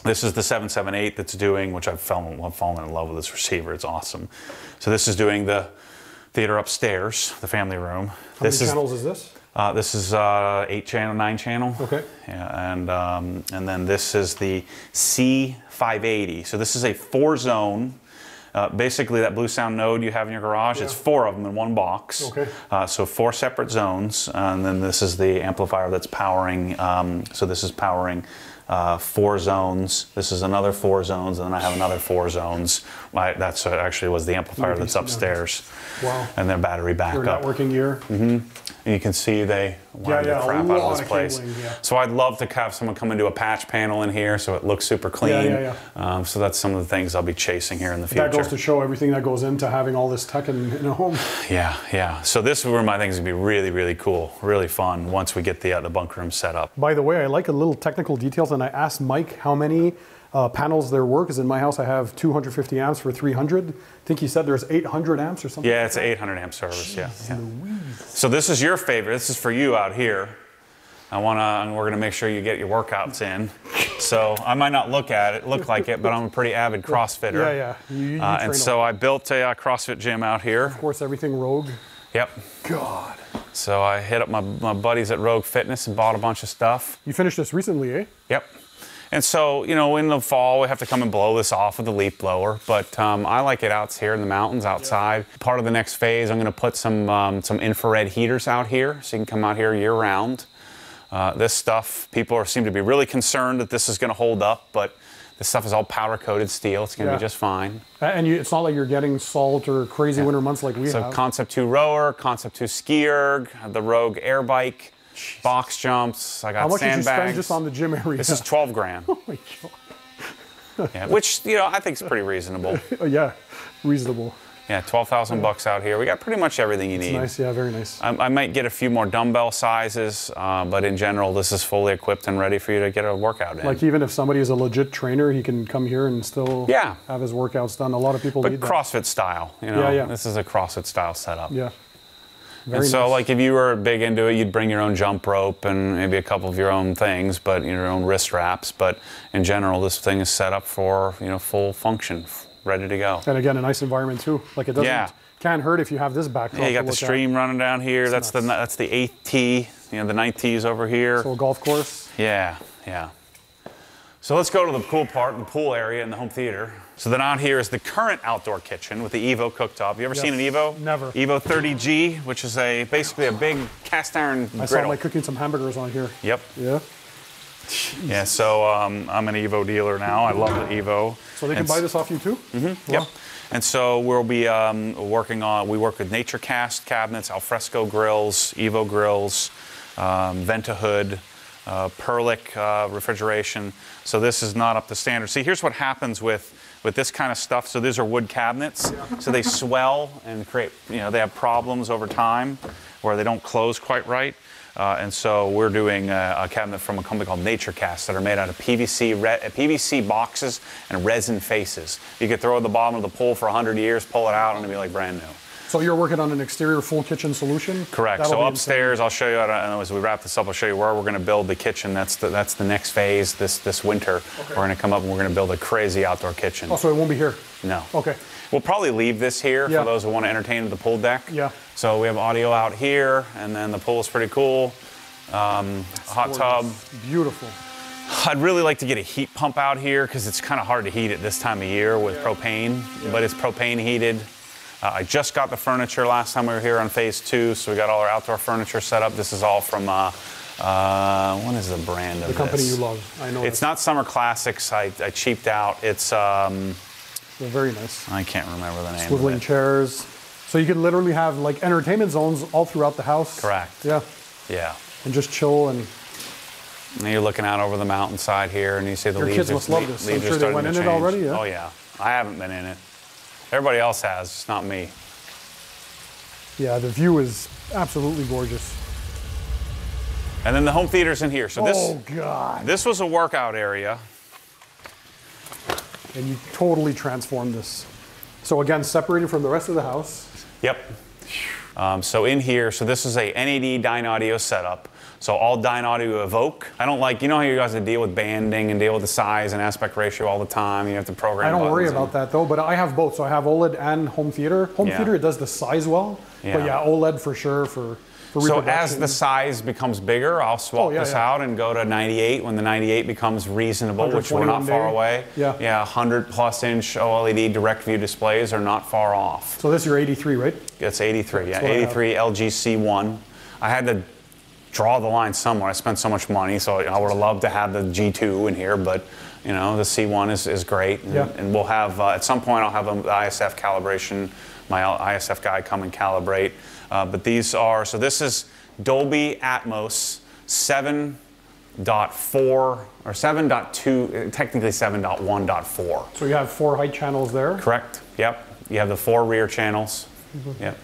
This is the seven seven eight that's doing, which I've fallen, I've fallen in love with this receiver. It's awesome. So this is doing the theater upstairs, the family room. How this many is, channels is this? Uh, this is uh, eight channel, nine channel. Okay. Yeah, and um, and then this is the C five eighty. So this is a four zone. Uh, basically, that Blue Sound node you have in your garage, yeah. it's four of them in one box. Okay. Uh, so four separate zones, and then this is the amplifier that's powering. Um, so this is powering uh, four zones. This is another four zones, and then I have another four zones. My, that's uh, actually was the amplifier that's upstairs. Wow. And then battery backup. Your networking gear. Mm-hmm. And you can see they wanted yeah, yeah, the crap out of this place. Cabling, yeah. So I'd love to have someone come and do a patch panel in here so it looks super clean. Yeah, yeah, yeah. Um, so that's some of the things I'll be chasing here in the future. That goes to show everything that goes into having all this tech in, in a home. Yeah, yeah. So this room I think is going to be really, really cool, really fun once we get the, uh, the bunk room set up. By the way, I like a little technical details, and I asked Mike how many Uh, panels there were, because in my house I have two hundred fifty amps for three hundred. I think he said there's eight hundred amps or something. Yeah, it's an eight hundred amp service. Yeah, yeah. So this is your favorite. This is for you out here. I wanna, and we're gonna make sure you get your workouts in. So I might not look at it, look like it, but I'm a pretty avid CrossFitter. Yeah, yeah. You, you uh, and so I built a uh, CrossFit gym out here. Of course, everything Rogue. Yep. God. So I hit up my my buddies at Rogue Fitness and bought a bunch of stuff. You finished this recently, eh? Yep. And so, you know, in the fall, we have to come and blow this off with the leaf blower, but um, I like it out here in the mountains, outside. Yeah. Part of the next phase, I'm gonna put some, um, some infrared heaters out here, so you can come out here year round. Uh, this stuff, people are, seem to be really concerned that this is gonna hold up, but This stuff is all powder-coated steel. It's going to yeah. be just fine. And you, it's not like you're getting salt or crazy yeah. winter months like we so have. So Concept two rower, Concept two skier, the Rogue air bike, Jeez. box jumps. I got sandbags. How much sandbags. did you spend just on the gym area? This is twelve grand. Oh my God. Yeah, which, you know, I think is pretty reasonable. yeah, reasonable. Yeah, twelve thousand bucks out here. We got pretty much everything you That's need. Nice, yeah, very nice. I, I might get a few more dumbbell sizes, uh, but in general, this is fully equipped and ready for you to get a workout in. Like even if somebody is a legit trainer, he can come here and still yeah. have his workouts done. A lot of people but need that. But CrossFit style, you know? Yeah, yeah. This is a CrossFit style setup. Yeah. Very and so nice. Like if you were big into it, you'd bring your own jump rope and maybe a couple of your own things, but your own wrist wraps. But in general, this thing is set up for, you know, full function. Ready to go. And again, a nice environment too. Like it doesn't yeah. can't hurt if you have this backdrop. Yeah, you got the stream at. running down here. That's, that's the that's the eighth tee. You know, the ninth tee's over here. So a golf course. Yeah, yeah. So let's go to the cool part, the pool area and the home theater. So then out here is the current outdoor kitchen with the Evo cooktop. You ever yes. seen an Evo? Never. Evo thirty G, which is a basically a big cast iron griddle. I saw like cooking some hamburgers on here. Yep. Yeah. Jeez. Yeah, so um, I'm an Evo dealer now. I love the Evo. So they can it's, buy this off you too? Mm-hmm, wow. Yep. And so we'll be um, working on, we work with NatureCast cabinets, Alfresco grills, Evo grills, um, Venta hood, uh, Perlick uh, refrigeration. So this is not up to standard. See, here's what happens with, with this kind of stuff. So these are wood cabinets. Yeah. So they swell and create, you know, they have problems over time where they don't close quite right. Uh, and so we're doing a, a cabinet from a company called NatureCast that are made out of P V C re P V C boxes and resin faces. You could throw at the bottom of the pool for one hundred years, pull it out, and it'll be like brand new. So you're working on an exterior full kitchen solution? Correct. That'll so upstairs, insane. I'll show you, I don't know, as we wrap this up, I'll show you where we're going to build the kitchen. That's the, that's the next phase this, this winter. Okay. We're going to come up and we're going to build a crazy outdoor kitchen. Oh, so it won't be here? No. Okay. We'll probably leave this here yeah. for those who want to entertain the pool deck. Yeah. So we have audio out here, and then the pool is pretty cool. Um, hot gorgeous. tub. Beautiful. I'd really like to get a heat pump out here because it's kind of hard to heat it this time of year with yeah. propane, yeah. but it's propane heated. Uh, I just got the furniture last time we were here on phase two, so we got all our outdoor furniture set up. This is all from, uh, uh, what is the brand of this? The company you love, I know. It's not Summer Classics, I, I cheaped out. It's, um... They're very nice. I can't remember the name of it. Swiveling chairs. So you could literally have, like, entertainment zones all throughout the house. Correct. Yeah. Yeah. And just chill and... And you're looking out over the mountainside here, and you see the leaves. Your kids must love this. I'm sure they went in it already, yeah? Oh, yeah. I haven't been in it. Everybody else has, it's not me. Yeah, the view is absolutely gorgeous. And then the home theater's in here. So this, oh, God. This was a workout area. And you totally transformed this. So again, separated from the rest of the house. Yep. Um, so in here, so this is a N A D Dynaudio setup. So all Dynaudio evoke. I don't like, you know how you guys have to deal with banding and deal with the size and aspect ratio all the time. You have to program. I don't worry and... about that though, but I have both. So I have OLED and home theater. Home yeah. theater, it does the size well, yeah. but yeah, OLED for sure for, for reproduction. So as the size becomes bigger, I'll swap oh, yeah, this yeah. out and go to ninety-eight when the ninety-eight becomes reasonable, which we're not far away. Yeah. Yeah, one hundred plus inch OLED direct view displays are not far off. So this is your eighty-three, right? It's eighty-three, yeah, eighty-three L G G two. I had to draw the line somewhere. I spent so much money, so I would have loved to have the G two in here, but you know, the C one is, is great. And, yeah. and we'll have, uh, at some point, I'll have the I S F calibration, my I S F guy come and calibrate. Uh, but these are, so this is Dolby Atmos seven point four, or seven point two, technically seven point one point four. So you have four height channels there? Correct, yep. You have the four rear channels, mm-hmm. yep.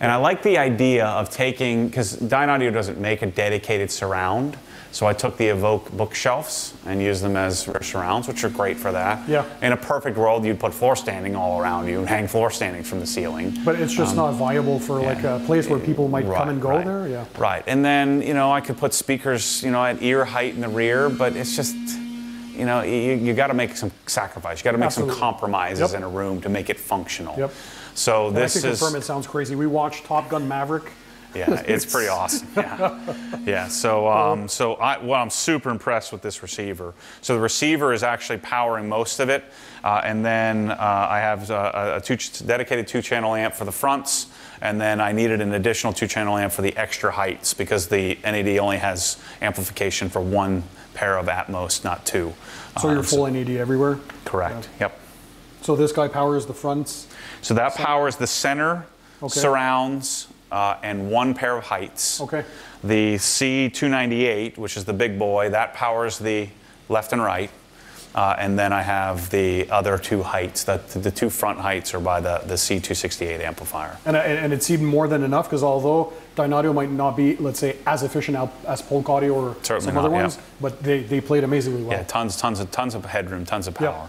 And I like the idea of taking, because Dynaudio doesn't make a dedicated surround, so I took the Evoke bookshelves and used them as surrounds, which are great for that. Yeah. In a perfect world, you'd put floor standing all around you and hang floor standings from the ceiling. But it's just um, not viable for yeah. like a place where people might right, come and go right. there? Yeah. Right, and then, you know, I could put speakers, you know, at ear height in the rear, but it's just, you know, you, you gotta make some sacrifice. You gotta make Absolutely. some compromises yep. in a room to make it functional. Yep. So this is... I can confirm it sounds crazy. We watched Top Gun Maverick Yeah, it's pretty awesome. Yeah, yeah. So, um, so I, well, I'm super impressed with this receiver. So the receiver is actually powering most of it, uh, and then uh, I have a, a two dedicated two-channel amp for the fronts, and then I needed an additional two-channel amp for the extra heights because the N A D only has amplification for one pair of Atmos, not two. So um, you're full so, N A D everywhere? Correct. Yeah. Yep. So this guy powers the fronts? So that center. powers the center, okay. surrounds, uh, and one pair of heights. Okay. The C two ninety-eight, which is the big boy, that powers the left and right. Uh, and then I have the other two heights. The, the two front heights are by the, the C two sixty-eight amplifier. And, and it's even more than enough, because although Dynaudio might not be, let's say, as efficient as Polk Audio or Certainly some not, other ones, yeah. but they, they played amazingly well. Yeah, tons, tons, of, tons of headroom, tons of power. Yeah.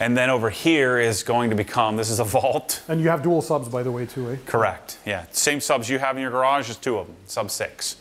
And then over here is going to become, this is a vault. And you have dual subs, by the way, too, eh? Correct, yeah. Same subs you have in your garage, just two of them, sub six.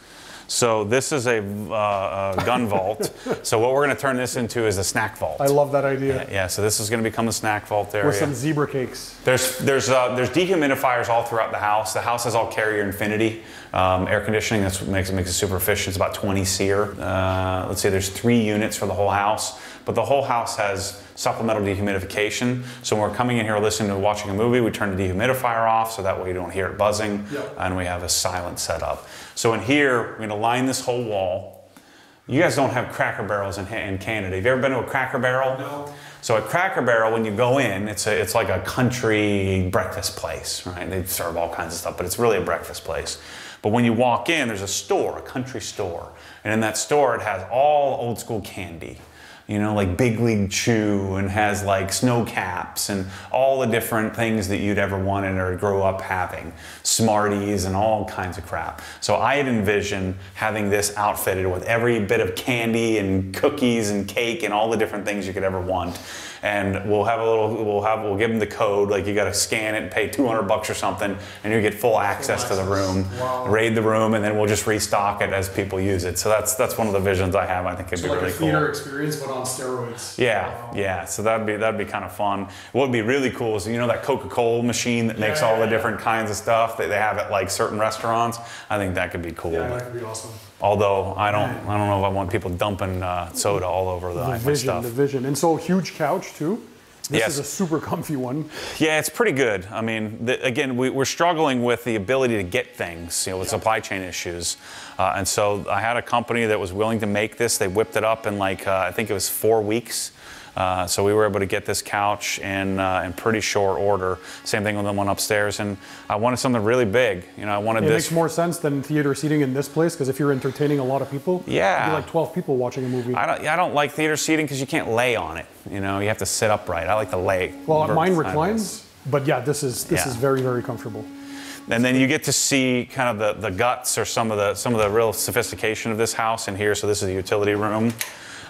So this is a uh, gun vault. So what we're going to turn this into is a snack vault. I love that idea. Yeah, yeah, so this is going to become a snack vault area. With some zebra cakes. There's, there's, uh, there's dehumidifiers all throughout the house. The house has all Carrier Infinity um, air conditioning. That's what makes it, makes it super efficient. It's about twenty SEER. Uh, let's say there's three units for the whole house. But the whole house has supplemental dehumidification. So when we're coming in here listening to watching a movie, we turn the dehumidifier off so that way you don't hear it buzzing. Yep. And we have a silent setup. So in here, we're gonna line this whole wall. You guys don't have Cracker Barrels in, in Canada. Have you ever been to a Cracker Barrel? No. So at Cracker Barrel, when you go in, it's, a, it's like a country breakfast place, right? They serve all kinds of stuff, but it's really a breakfast place. But when you walk in, there's a store, a country store. And in that store, it has all old school candy. You know, like Big League Chew, and has like snow caps and all the different things that you'd ever wanted or grow up having. Smarties and all kinds of crap. So I had envisioned having this outfitted with every bit of candy and cookies and cake and all the different things you could ever want. And we'll have a little, we'll have, we'll give them the code, like you gotta scan it and pay two hundred bucks or something, and you get full access to the room, wow. raid the room, and then we'll just restock it as people use it. So that's that's one of the visions I have. I think it'd so be like really a cool. Theater experience, but on steroids. Yeah, wow. yeah, so that'd be, that'd be kind of fun. What would be really cool is, you know, that Coca-Cola machine that yeah, makes yeah, all yeah, the yeah. different kinds of stuff that they have at like certain restaurants. I think that could be cool. Yeah, that could be awesome. Although I don't, I don't know if I want people dumping uh, soda all over the, the vision, stuff. The vision, and so huge couch too. This yes. is a super comfy one. Yeah, it's pretty good. I mean, the, again, we, we're struggling with the ability to get things, you know, with yeah. supply chain issues, uh, and so I had a company that was willing to make this. They whipped it up in like uh, I think it was four weeks. Uh, so we were able to get this couch in, uh, in pretty short order. Same thing with the one upstairs, and I wanted something really big. You know, I wanted it this. It makes more sense than theater seating in this place, because if you're entertaining a lot of people, yeah, it'd be like twelve people watching a movie. I don't, I don't like theater seating because you can't lay on it. You know, you have to sit upright. I like to lay. Well, mine reclines, but yeah, this is this yeah. is very very comfortable. And then you get to see kind of the the guts or some of the some of the real sophistication of this house in here. So this is the utility room.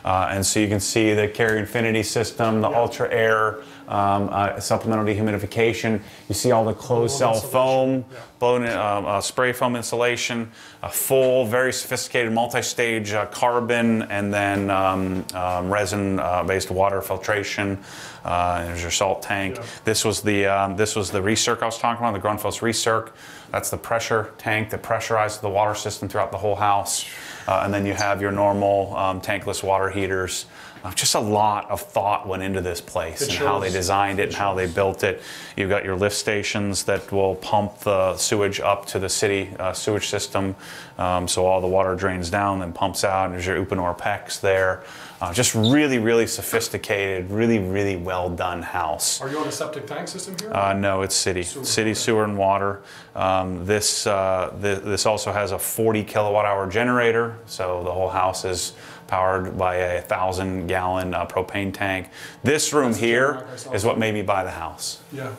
Uh, and so you can see the Carrier Infinity system, the yeah. Ultra Air, um, uh, supplemental dehumidification. You see all the closed cell foam, yeah. blown, uh, uh, spray foam insulation, a full, very sophisticated multi-stage uh, carbon, and then um, um, resin-based uh, water filtration. Uh, there's your salt tank. Yeah. This was the um, this was the recirc I was talking about, the Grundfos recirc. That's the pressure tank that pressurizes the water system throughout the whole house. Uh, and then you have your normal um, tankless water heaters. Uh, just a lot of thought went into this place and how they designed it and how they built it. You've got your lift stations that will pump the sewage up to the city uh, sewage system. Um, so all the water drains down and pumps out. There's your Uponor PEX there. Uh, just really, really sophisticated, really, really well done house. Are you on a septic tank system here? Uh, no, it's city. Sewer city, water. sewer, and water. Um, this, uh, th this also has a forty kilowatt hour generator, so the whole house is powered by a thousand gallon uh, propane tank. This room That's here is what made me buy the house. Yeah.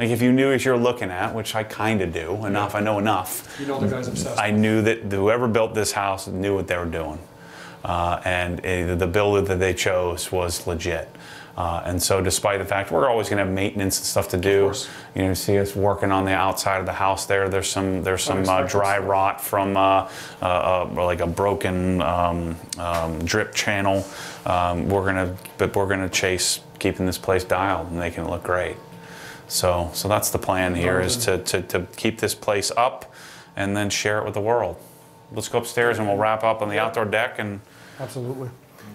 Like if you knew what you're looking at, which I kind of do, enough, yeah. I know enough. You know the guy's obsessed. I knew that whoever built this house knew what they were doing. Uh, and uh, the builder that they chose was legit. Uh, and so despite the fact we're always going to have maintenance and stuff to do, you know, you see us working on the outside of the house there. There's some there's some uh, dry rot from uh, uh, uh, like a broken um, um, drip channel. Um, we're gonna but we're gonna chase keeping this place dialed and making it look great. So so that's the plan here, is to to, to keep this place up. and then share it with the world. Let's go upstairs and we'll wrap up on the outdoor deck and... Absolutely.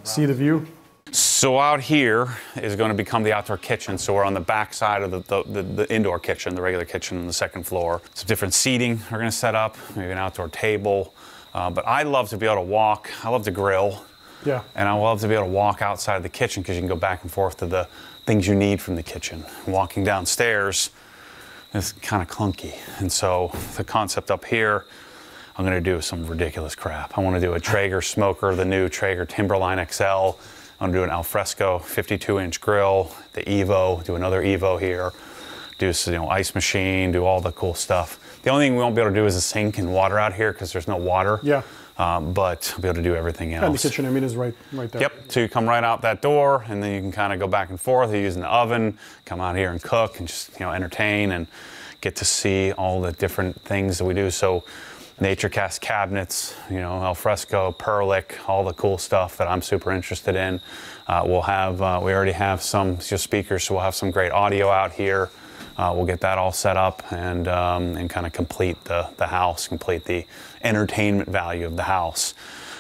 See the view. So out here is going to become the outdoor kitchen. So we're on the back side of the, the, the, the indoor kitchen, the regular kitchen on the second floor. Some different seating we're going to set up, maybe an outdoor table. Uh, but I love to be able to walk. I love to grill. Yeah. And I love to be able to walk outside the kitchen because you can go back and forth to the things you need from the kitchen. Walking downstairs is kind of clunky. And so the concept up here, I'm going to do some ridiculous crap. I want to do a Traeger smoker, the new Traeger Timberline X L. I'm going to do an Alfresco fifty-two inch grill, the Evo, do another Evo here, do you know ice machine, do all the cool stuff. The only thing we won't be able to do is a sink and water out here because there's no water. Yeah. Um, but I'll be able to do everything else. And the kitchen, I mean, is right, right there. Yep, so you come right out that door and then you can kind of go back and forth. You're using the oven, come out here and cook and just, you know, entertain and get to see all the different things that we do. So NatureCast cabinets, you know, Alfresco, Perlick, all the cool stuff that I'm super interested in. Uh, we'll have, uh, we already have some just speakers, so we'll have some great audio out here. Uh, we'll get that all set up and, um, and kind of complete the, the house, complete the entertainment value of the house.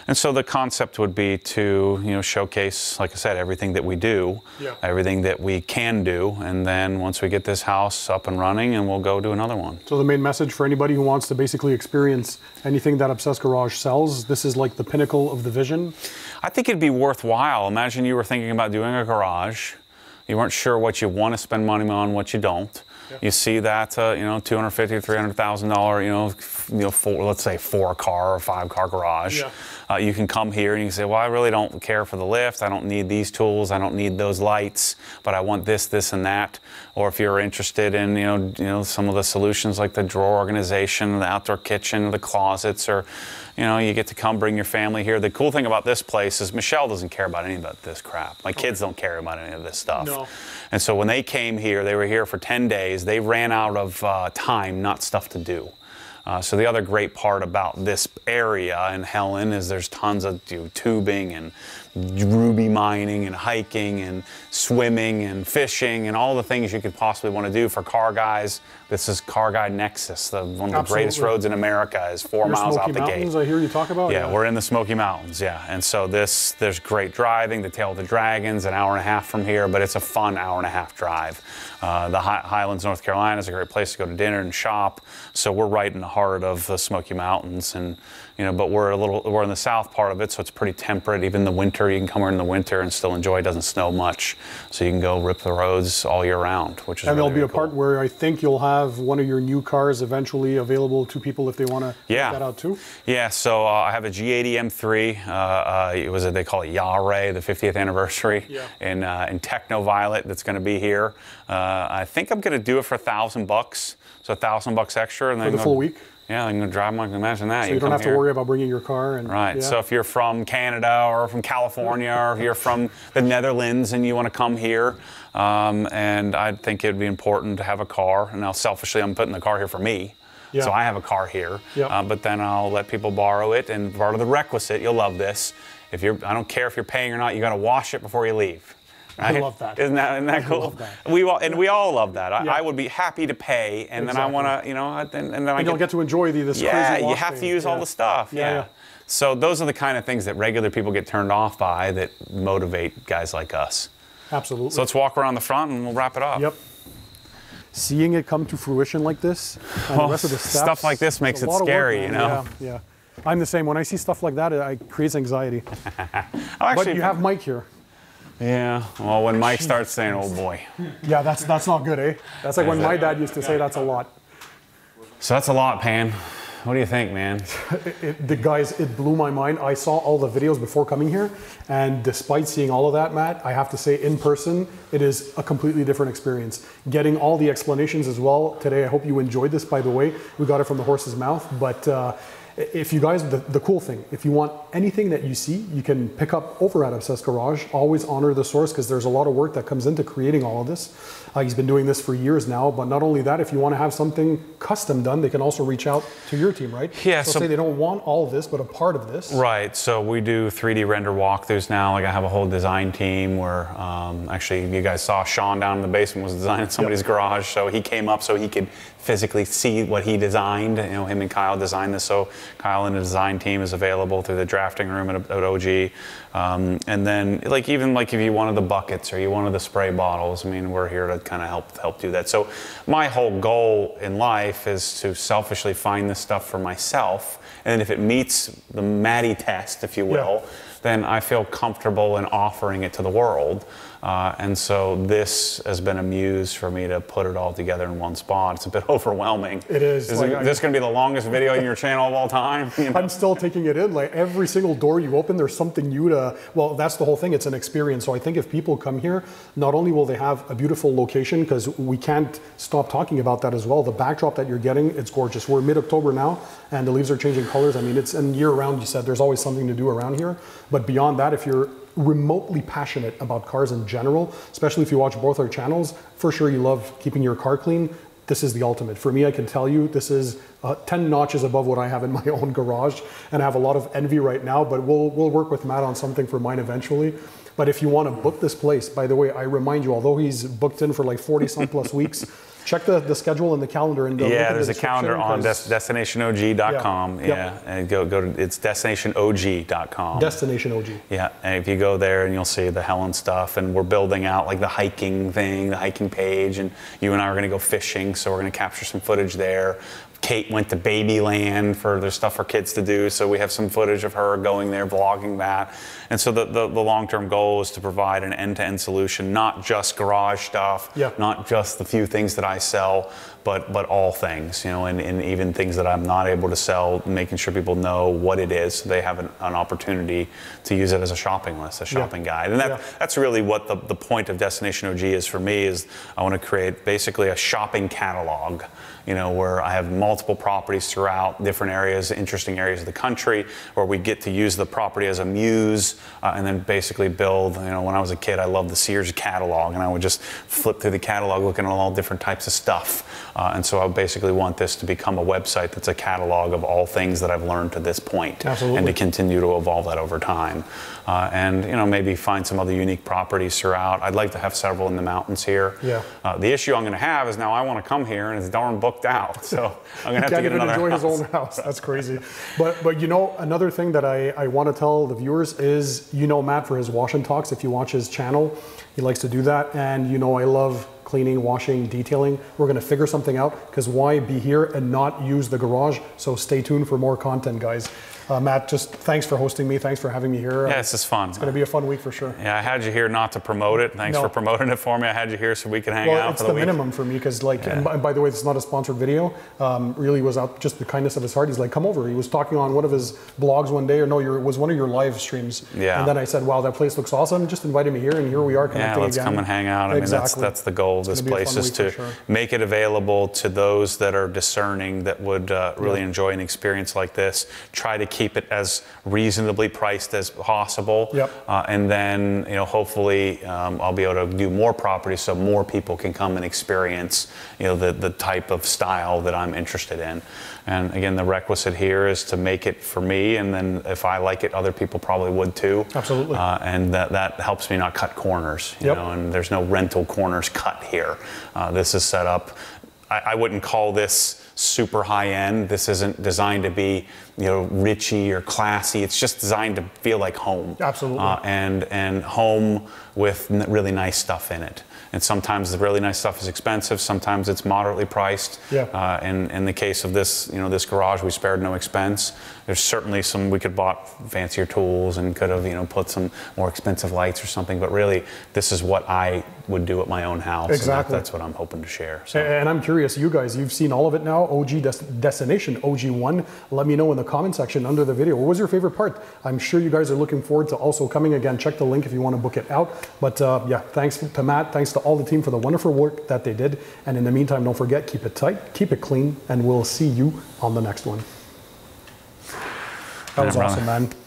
And so the concept would be to, you know, showcase, like I said, everything that we do, yeah. everything that we can do, and then once we get this house up and running, and we'll go do another one. So the main message for anybody who wants to basically experience anything that Obsessed Garage sells, this is like the pinnacle of the vision? I think it'd be worthwhile. Imagine you were thinking about doing a garage, you weren't sure what you want to spend money on, what you don't. Yeah. You see that, uh, you know, two hundred fifty thousand, three hundred thousand dollars, you know, you know four, let's say four car or five car garage. Yeah. Uh, you can come here and you can say, well, I really don't care for the lift. I don't need these tools. I don't need those lights, but I want this, this, and that. Or if you're interested in, you know, you know, some of the solutions like the drawer organization, the outdoor kitchen, the closets, or, you know, you get to come bring your family here. The cool thing about this place is Michelle doesn't care about any of this crap. My kids don't care about any of this stuff. No. And so when they came here, they were here for ten days. They ran out of uh, time, not stuff to do. Uh, so the other great part about this area in Helen is there's tons of you know, tubing and ruby mining and hiking and swimming and fishing and all the things you could possibly want to do for car guys. This is Car Guy Nexus, the, one of the Absolutely. greatest roads in America is four Your miles Smoky out the Mountains, gate. I hear you talk about. Yeah, yeah, we're in the Smoky Mountains, yeah. And so this, there's great driving, the Tail of the Dragons, an hour and a half from here, but it's a fun hour and a half drive. Uh, the Hi Highlands, North Carolina is a great place to go to dinner and shop. So we're right in the heart of the Smoky Mountains, and you know, but we're a little we're in the south part of it, so it's pretty temperate. Even the winter, you can come here in the winter and still enjoy. It doesn't snow much, so you can go rip the roads all year round, which is. And really, there'll be really a cool part where I think you'll have one of your new cars eventually available to people if they want to yeah. check that out too. Yeah. So uh, I have a G eighty M three. Uh, uh, it was a, they call it Yare, the fiftieth anniversary, yeah. in uh, in techno violet. That's going to be here. Uh, I think I'm going to do it for a thousand bucks. So a thousand bucks extra, and then for the full week. Yeah, I'm gonna drive them. I can imagine that. So you, you don't have to here. worry about bringing your car. And, right. Yeah. So if you're from Canada or from California or if you're from the Netherlands and you want to come here, um, and I think it'd be important to have a car. And now, selfishly, I'm putting the car here for me. Yeah. So I have a car here. Yep. Uh, but then I'll let people borrow it. And part of the requisite, you'll love this. If you're, I don't care if you're paying or not. You got to wash it before you leave. Right? I love that. Isn't that, isn't that cool? I love that. We all, and we all love that. I, yeah. I would be happy to pay, and exactly. then I want to, you know, and, and then and I don't get, get to enjoy the this yeah, crazy. Yeah, you have to use yeah. all the stuff. Yeah, yeah. yeah. So those are the kind of things that regular people get turned off by that motivate guys like us. Absolutely. So let's walk around the front and we'll wrap it up. Yep. Seeing it come to fruition like this, and well, the rest of the steps, stuff like this makes it scary, work, you know. Yeah. yeah. I'm the same. When I see stuff like that, it, it creates anxiety. Actually, but you have Mike here. Yeah, well, when Mike starts saying, oh boy. Yeah, that's that's not good, eh? That's like when my dad used to say that's a lot. So that's a lot, Pan. What do you think, man? it, it, the guys, it blew my mind. I saw all the videos before coming here, and despite seeing all of that, Matt, I have to say in person, it is a completely different experience. Getting all the explanations as well today, I hope you enjoyed this, by the way. We got it from the horse's mouth, but uh, If you guys, the, the cool thing, if you want anything that you see, you can pick up over at Obsessed Garage. Always honor the source because there's a lot of work that comes into creating all of this. Uh, he's been doing this for years now, but not only that, if you want to have something custom done, they can also reach out to your team, right? Yeah. So, so say they don't want all of this, but a part of this. Right, so we do three D render walkthroughs now. Like I have a whole design team where, um, actually you guys saw Sean down in the basement was designing somebody's yep. garage, so he came up so he could physically see what he designed. You know, him and Kyle designed this, so Kyle and the design team is available through the drafting room at, at O G. Um, and then, like even like if you wanted the buckets or you wanted the spray bottles, I mean, we're here to kind of help help do that. So my whole goal in life is to selfishly find this stuff for myself, and if it meets the Matty test, if you will, yeah. then I feel comfortable in offering it to the world. Uh, and so this has been a muse for me to put it all together in one spot. It's a bit overwhelming. It is. Is like, this going to be the longest video in your channel of all time? You know? I'm still taking it in. Like every single door you open, there's something new to, well, that's the whole thing. It's an experience. So I think if people come here, not only will they have a beautiful location, because we can't stop talking about that as well. The backdrop that you're getting, it's gorgeous. We're mid-October now, and the leaves are changing colors. I mean, it's and year-round, you said, there's always something to do around here. But beyond that, if you're remotely passionate about cars in general, especially if you watch both our channels, for sure you love keeping your car clean. This is the ultimate. For me, I can tell you, this is uh, ten notches above what I have in my own garage, and I have a lot of envy right now, but we'll, we'll work with Matt on something for mine eventually. But if you want to book this place, by the way, I remind you, although he's booked in for like forty some plus weeks, check the, the schedule and the calendar. And the yeah, there's the a calendar on des destination O G dot com. Yeah, yeah. Yep. And go go to it's destination O G dot com. Destination O G. Yeah, and if you go there, and you'll see the Helen stuff, and we're building out like the hiking thing, the hiking page, and you and I are going to go fishing, so we're going to capture some footage there. Kate went to Babyland for there's stuff for kids to do, so we have some footage of her going there, vlogging that. And so the, the, the long-term goal is to provide an end-to-end solution, not just garage stuff, yeah. not just the few things that I sell, but but all things, you know, and, and even things that I'm not able to sell, making sure people know what it is, so they have an, an opportunity to use it as a shopping list, a shopping yeah. guide. And that, yeah. that's really what the, the point of Destination O G is for me, is I want to create basically a shopping catalog, you know, where I have multiple properties throughout different areas, interesting areas of the country, where we get to use the property as a muse, uh, and then basically build, you know, when I was a kid, I loved the Sears catalog, and I would just flip through the catalog looking at all different types of stuff. Uh, and so I basically want this to become a website that's a catalog of all things that I've learned to this point. Absolutely. And to continue to evolve that over time. Uh, and, you know, maybe find some other unique properties throughout. I'd like to have several in the mountains here. Yeah. Uh, the issue I'm going to have is now I want to come here and it's darn booked out. So I'm going to have to get another house. He can't even enjoy his own house. That's crazy. but, but, you know, another thing that I, I want to tell the viewers is, you know, Matt for his wash and talks. If you watch his channel, he likes to do that. And, you know, I love cleaning, washing, detailing. We're going to figure something out, because why be here and not use the garage? So stay tuned for more content, guys. Uh, Matt, just thanks for hosting me. Thanks for having me here. Yeah, this is fun. It's going to be a fun week for sure. Yeah, I had you here not to promote it. Thanks no. for promoting it for me. I had you here so we could hang well, out for the, the week. It's the minimum for me, because like, yeah. and, by, and by the way, this is not a sponsored video. Um, really was out just the kindness of his heart. He's like, come over. He was talking on one of his blogs one day, or no, your, it was one of your live streams. Yeah. And then I said, wow, that place looks awesome. Just invited me here, and here we are connecting again. Yeah, let's again. come and hang out. I exactly. mean, that's, that's the goal of this place, is to sure. make it available to those that are discerning, that would uh, really yeah. enjoy an experience like this. Try to keep it as reasonably priced as possible, yep. uh, and then you know hopefully um, I'll be able to do more properties so more people can come and experience you know the the type of style that I'm interested in. And again, the requisite here is to make it for me, and then if I like it, other people probably would too. Absolutely. Uh, and that that helps me not cut corners, you yep. know. And there's no rental corners cut here. Uh, this is set up. I wouldn't call this super high end. This isn't designed to be, you know, richy or classy. It's just designed to feel like home. Absolutely. Uh, and and home with really nice stuff in it. And sometimes the really nice stuff is expensive. Sometimes it's moderately priced. Yeah. Uh, and in the case of this, you know, this garage, we spared no expense. There's certainly some we could bought fancier tools and could have, you know, put some more expensive lights or something. But really, this is what I would do at my own house. Exactly. That, that's what I'm hoping to share. So. And I'm curious, you guys, you've seen all of it now. O G Dest- Destination O G one. Let me know in the comment section under the video. What was your favorite part? I'm sure you guys are looking forward to also coming again. Check the link if you want to book it out. But uh, yeah, thanks to Matt. Thanks to all the team for the wonderful work that they did. And in the meantime, don't forget, keep it tight, keep it clean, and we'll see you on the next one. That was awesome, man.